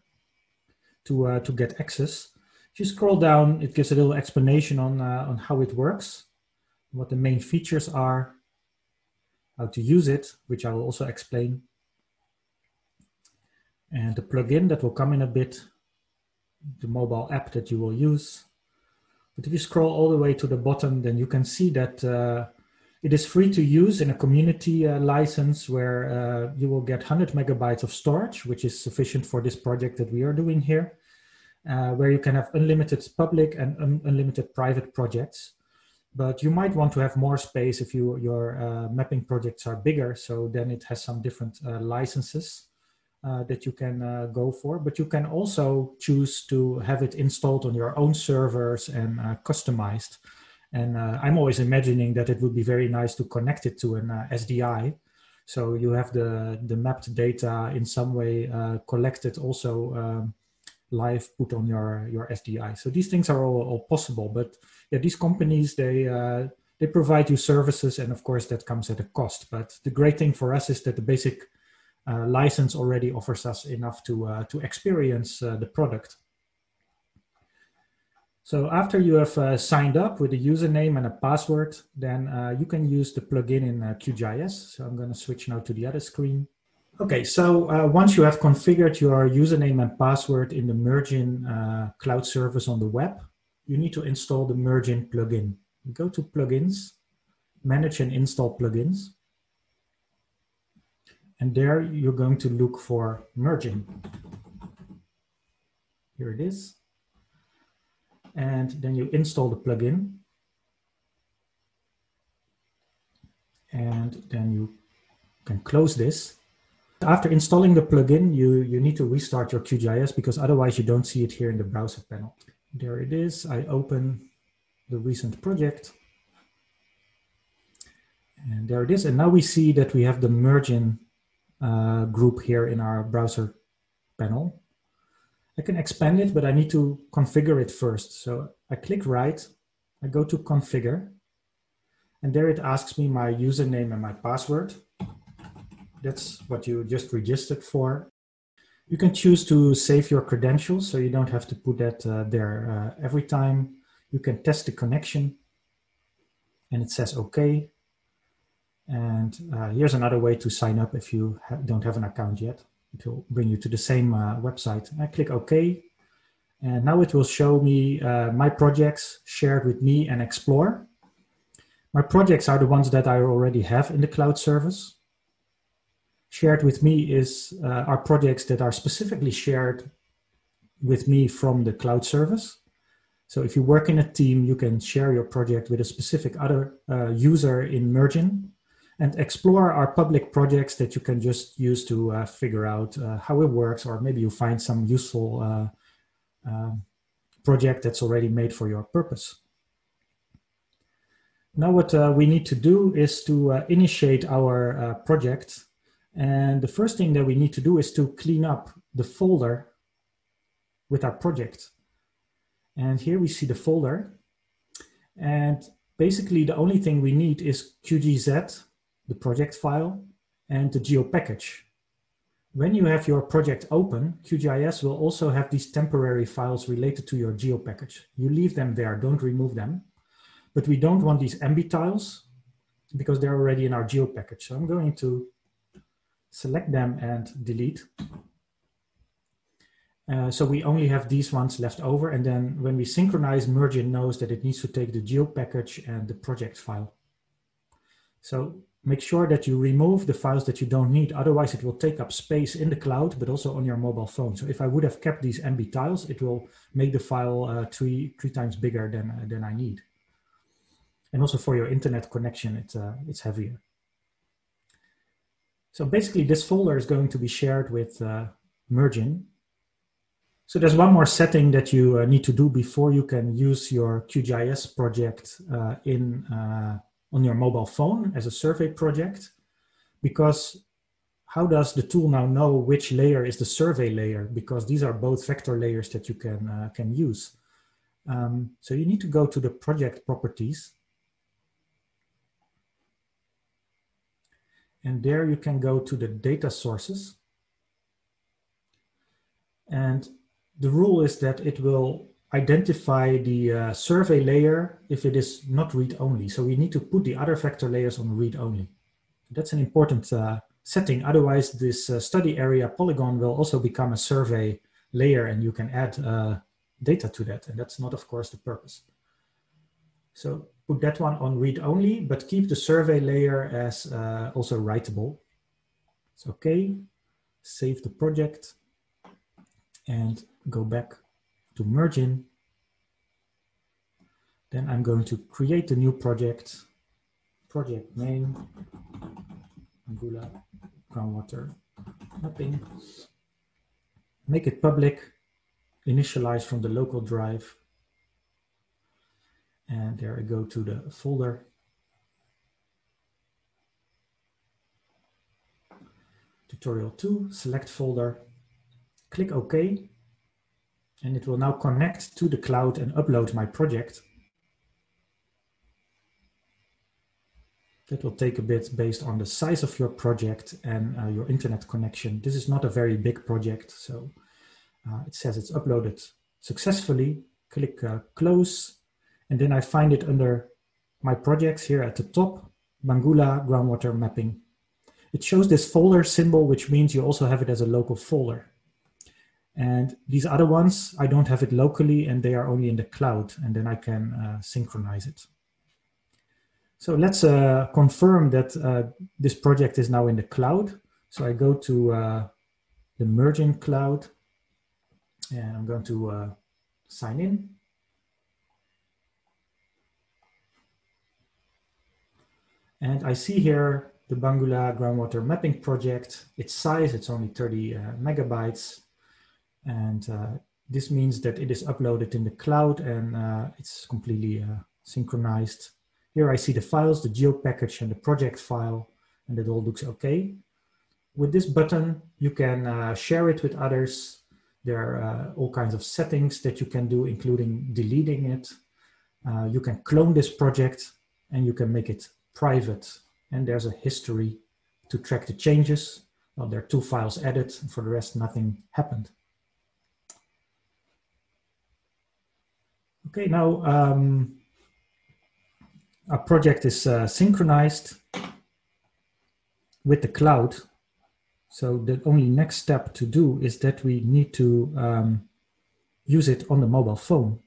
to get access. If you scroll down, it gives a little explanation on how it works, what the main features are, how to use it, which I will also explain, and the plugin that will come in a bit, the mobile app that you will use. But if you scroll all the way to the bottom, then you can see that it is free to use in a community license, where you will get 100 megabytes of storage, which is sufficient for this project that we are doing here. Where you can have unlimited public and unlimited private projects. But you might want to have more space if your mapping projects are bigger, so then it has some different licenses that you can go for. But you can also choose to have it installed on your own servers and customized. And I'm always imagining that it would be very nice to connect it to an SDI. So you have the mapped data in some way collected also live put on your SDI. So these things are all possible, but yeah, these companies, they provide you services, and of course that comes at a cost. But the great thing for us is that the basic license already offers us enough to experience the product. So after you have signed up with a username and a password, then you can use the plugin in QGIS. So I'm going to switch now to the other screen. Okay, so once you have configured your username and password in the Mergin cloud service on the web, you need to install the Mergin plugin. You go to Plugins, Manage and Install Plugins, and there you're going to look for Mergin. Here it is. And then you install the plugin, and then you can close this. After installing the plugin, you need to restart your QGIS, because otherwise you don't see it here in the browser panel. There it is. I open the recent project. And there it is. And now we see that we have the Mergin group here in our browser panel. I can expand it, but I need to configure it first. So I click right, I go to configure, and there it asks me my username and my password. That's what you just registered for. You can choose to save your credentials, so you don't have to put that there every time. You can test the connection, and it says okay. And here's another way to sign up if you don't have an account yet. It will bring you to the same website. I click okay, and now it will show me my projects, shared with me, and explore. My projects are the ones that I already have in the cloud service. Shared with me is our projects that are specifically shared with me from the cloud service. So if you work in a team, you can share your project with a specific other user in Mergin, and explore our public projects that you can just use to figure out how it works, or maybe you find some useful project that's already made for your purpose. Now what we need to do is to initiate our project. And the first thing that we need to do is to clean up the folder with our project. And here we see the folder. And basically the only thing we need is QGZ, the project file, and the GeoPackage. When you have your project open, QGIS will also have these temporary files related to your GeoPackage. You leave them there, don't remove them. But we don't want these MB tiles, because they're already in our GeoPackage. So I'm going to select them and delete. So we only have these ones left over, and then when we synchronize, Mergin knows that it needs to take the GeoPackage and the project file. So make sure that you remove the files that you don't need, otherwise it will take up space in the cloud, but also on your mobile phone. So if I would have kept these MB tiles, it will make the file three times bigger than I need. And also for your internet connection, it's heavier. So basically this folder is going to be shared with Mergin. So there's one more setting that you need to do before you can use your QGIS project on your mobile phone as a survey project. because how does the tool now know which layer is the survey layer? Because these are both vector layers that you can use. So you need to go to the project properties. And there you can go to the data sources. And the rule is that it will identify the survey layer if it is not read-only. So we need to put the other vector layers on read-only. That's an important setting. Otherwise, this study area polygon will also become a survey layer and you can add data to that. And that's not, of course, the purpose. So put that one on read-only, but keep the survey layer as also writable. It's okay. Save the project and go back to Mergin. Then I'm going to create a new project. Project name, Bangula, groundwater mapping. Make it public, initialize from the local drive. And there I go to the folder. Tutorial 2, select folder, click OK. And it will now connect to the cloud and upload my project. That will take a bit based on the size of your project and your internet connection. This is not a very big project, so it says it's uploaded successfully. Click close, and then I find it under my projects here at the top, Bangula groundwater mapping. It shows this folder symbol, which means you also have it as a local folder. And these other ones, I don't have it locally and they are only in the cloud, and then I can synchronize it. So let's confirm that this project is now in the cloud. So I go to the Mergin cloud and I'm going to sign in. And I see here the Bangula groundwater mapping project. Its size, it's only 30 megabytes. And this means that it is uploaded in the cloud and it's completely synchronized. Here I see the files, the GeoPackage and the project file, and it all looks okay. With this button, you can share it with others. There are all kinds of settings that you can do, including deleting it. You can clone this project and you can make it private. And there's a history to track the changes. Well, there are 2 files added, and for the rest, nothing happened. Okay, now our project is synchronized with the cloud. So the only next step to do is that we need to use it on the mobile phone.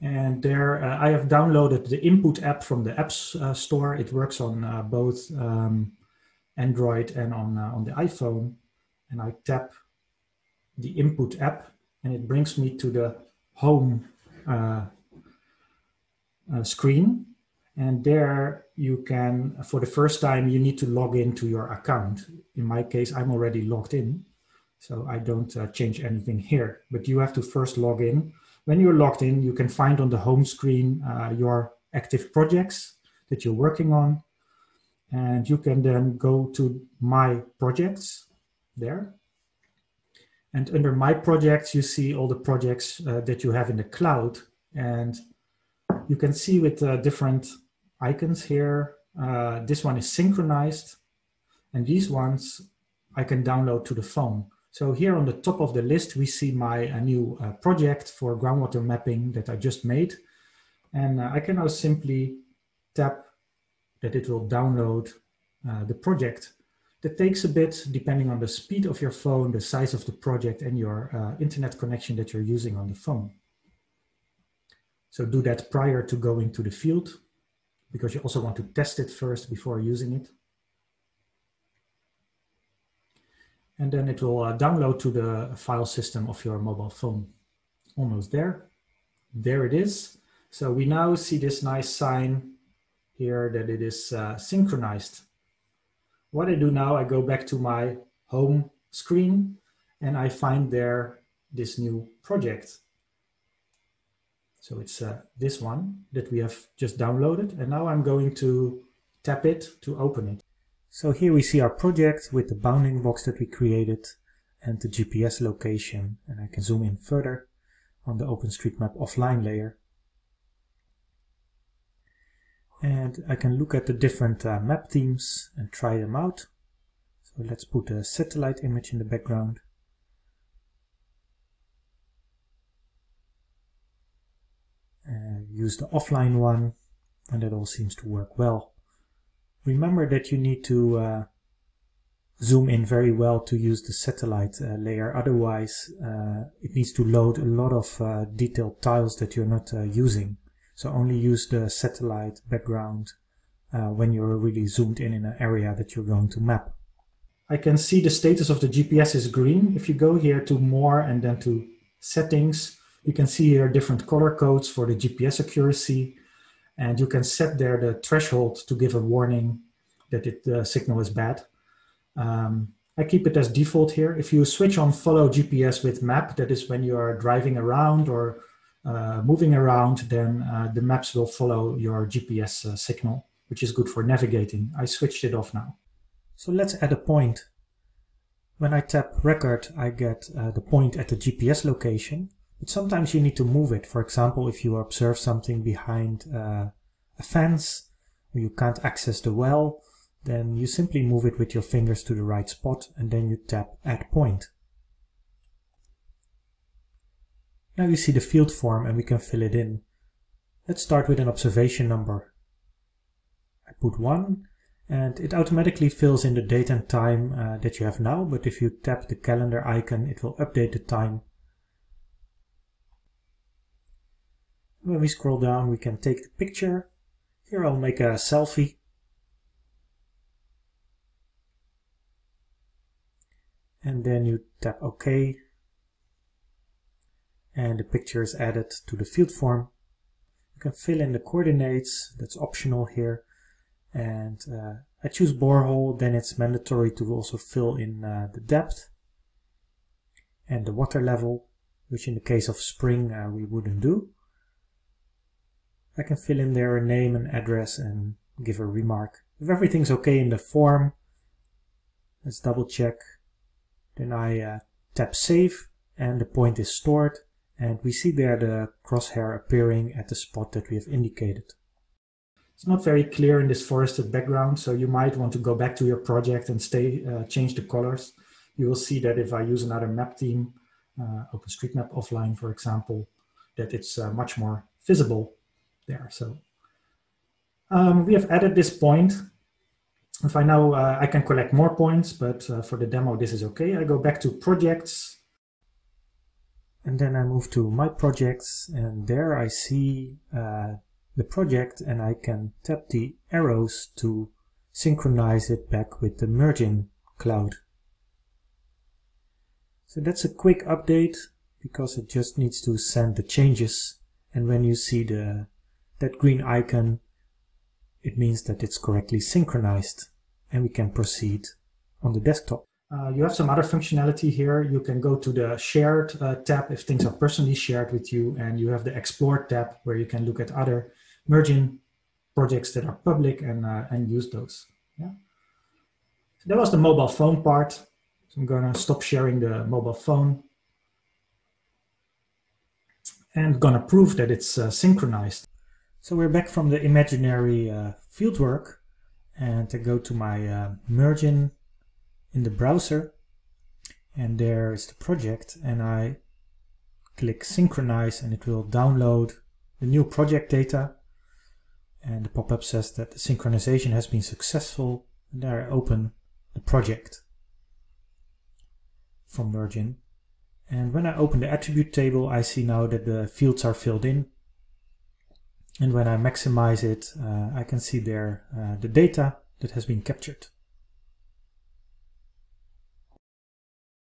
And there I have downloaded the Input app from the App Store. It works on both Android and on the iPhone. And I tap the Input app and it brings me to the home screen, and there you can, for the first time, you need to log into your account. In my case, I'm already logged in, so I don't change anything here, but you have to first log in. When you're logged in, you can find on the home screen your active projects that you're working on, and you can then go to My Projects there. And under My Projects, you see all the projects that you have in the cloud. And you can see with different icons here, this one is synchronized. And these ones I can download to the phone. So here on the top of the list, we see my new project for groundwater mapping that I just made. And I can now simply tap that it will download the project. That takes a bit, depending on the speed of your phone, the size of the project, and your internet connection that you're using on the phone. So do that prior to going to the field, because you also want to test it first before using it. And then it will download to the file system of your mobile phone. Almost there. There it is. So we now see this nice sign here that it is synchronized. What I do now, I go back to my home screen and I find there this new project. So it's this one that we have just downloaded, and now I'm going to tap it to open it. So here we see our project with the bounding box that we created and the GPS location, and I can zoom in further on the OpenStreetMap offline layer. And I can look at the different map themes and try them out. So let's put a satellite image in the background. Use the offline one, and that all seems to work well. Remember that you need to zoom in very well to use the satellite layer, otherwise it needs to load a lot of detailed tiles that you're not using. So only use the satellite background when you're really zoomed in an area that you're going to map. I can see the status of the GPS is green. If you go here to More and then to Settings, you can see here different color codes for the GPS accuracy. And you can set there the threshold to give a warning that the signal is bad. I keep it as default here. If you switch on Follow GPS with Map, that is when you are driving around or moving around, then the maps will follow your GPS signal, which is good for navigating. I switched it off now. So let's add a point. When I tap record, I get the point at the GPS location, but sometimes you need to move it. For example, if you observe something behind a fence, or you can't access the well, then you simply move it with your fingers to the right spot, and then you tap Add Point. Now you see the field form and we can fill it in. Let's start with an observation number. I put 1 and it automatically fills in the date and time that you have now, but if you tap the calendar icon it will update the time. When we scroll down we can take the picture. Here I'll make a selfie. And then you tap OK. And the picture is added to the field form. You can fill in the coordinates, that's optional here. And I choose borehole, then it's mandatory to also fill in the depth and the water level, which in the case of spring we wouldn't do. I can fill in there a name and address and give a remark. If everything's okay in the form, let's double check. Then I tap save and the point is stored. And we see there the crosshair appearing at the spot that we have indicated. It's not very clear in this forested background, so you might want to go back to your project and change the colors. You will see that if I use another map theme, OpenStreetMap offline for example, that it's much more visible there. So we have added this point. If I now, I can collect more points, but for the demo this is okay. I go back to Projects. And then I move to My Projects, and there I see the project, and I can tap the arrows to synchronize it back with the Mergin cloud. So that's a quick update, because it just needs to send the changes, and when you see that green icon, it means that it's correctly synchronized, and we can proceed on the desktop. You have some other functionality here. You can go to the shared tab if things are personally shared with you, and you have the explore tab where you can look at other Mergin projects that are public and use those. Yeah. So that was the mobile phone part. So I'm gonna stop sharing the mobile phone and gonna prove that it's synchronized. So we're back from the imaginary fieldwork, and I go to my Mergin in the browser, and there is the project, and I click synchronize and it will download the new project data, and the pop-up says that the synchronization has been successful, and there I open the project from Mergin, and when I open the attribute table I see now that the fields are filled in, and when I maximize it I can see there the data that has been captured.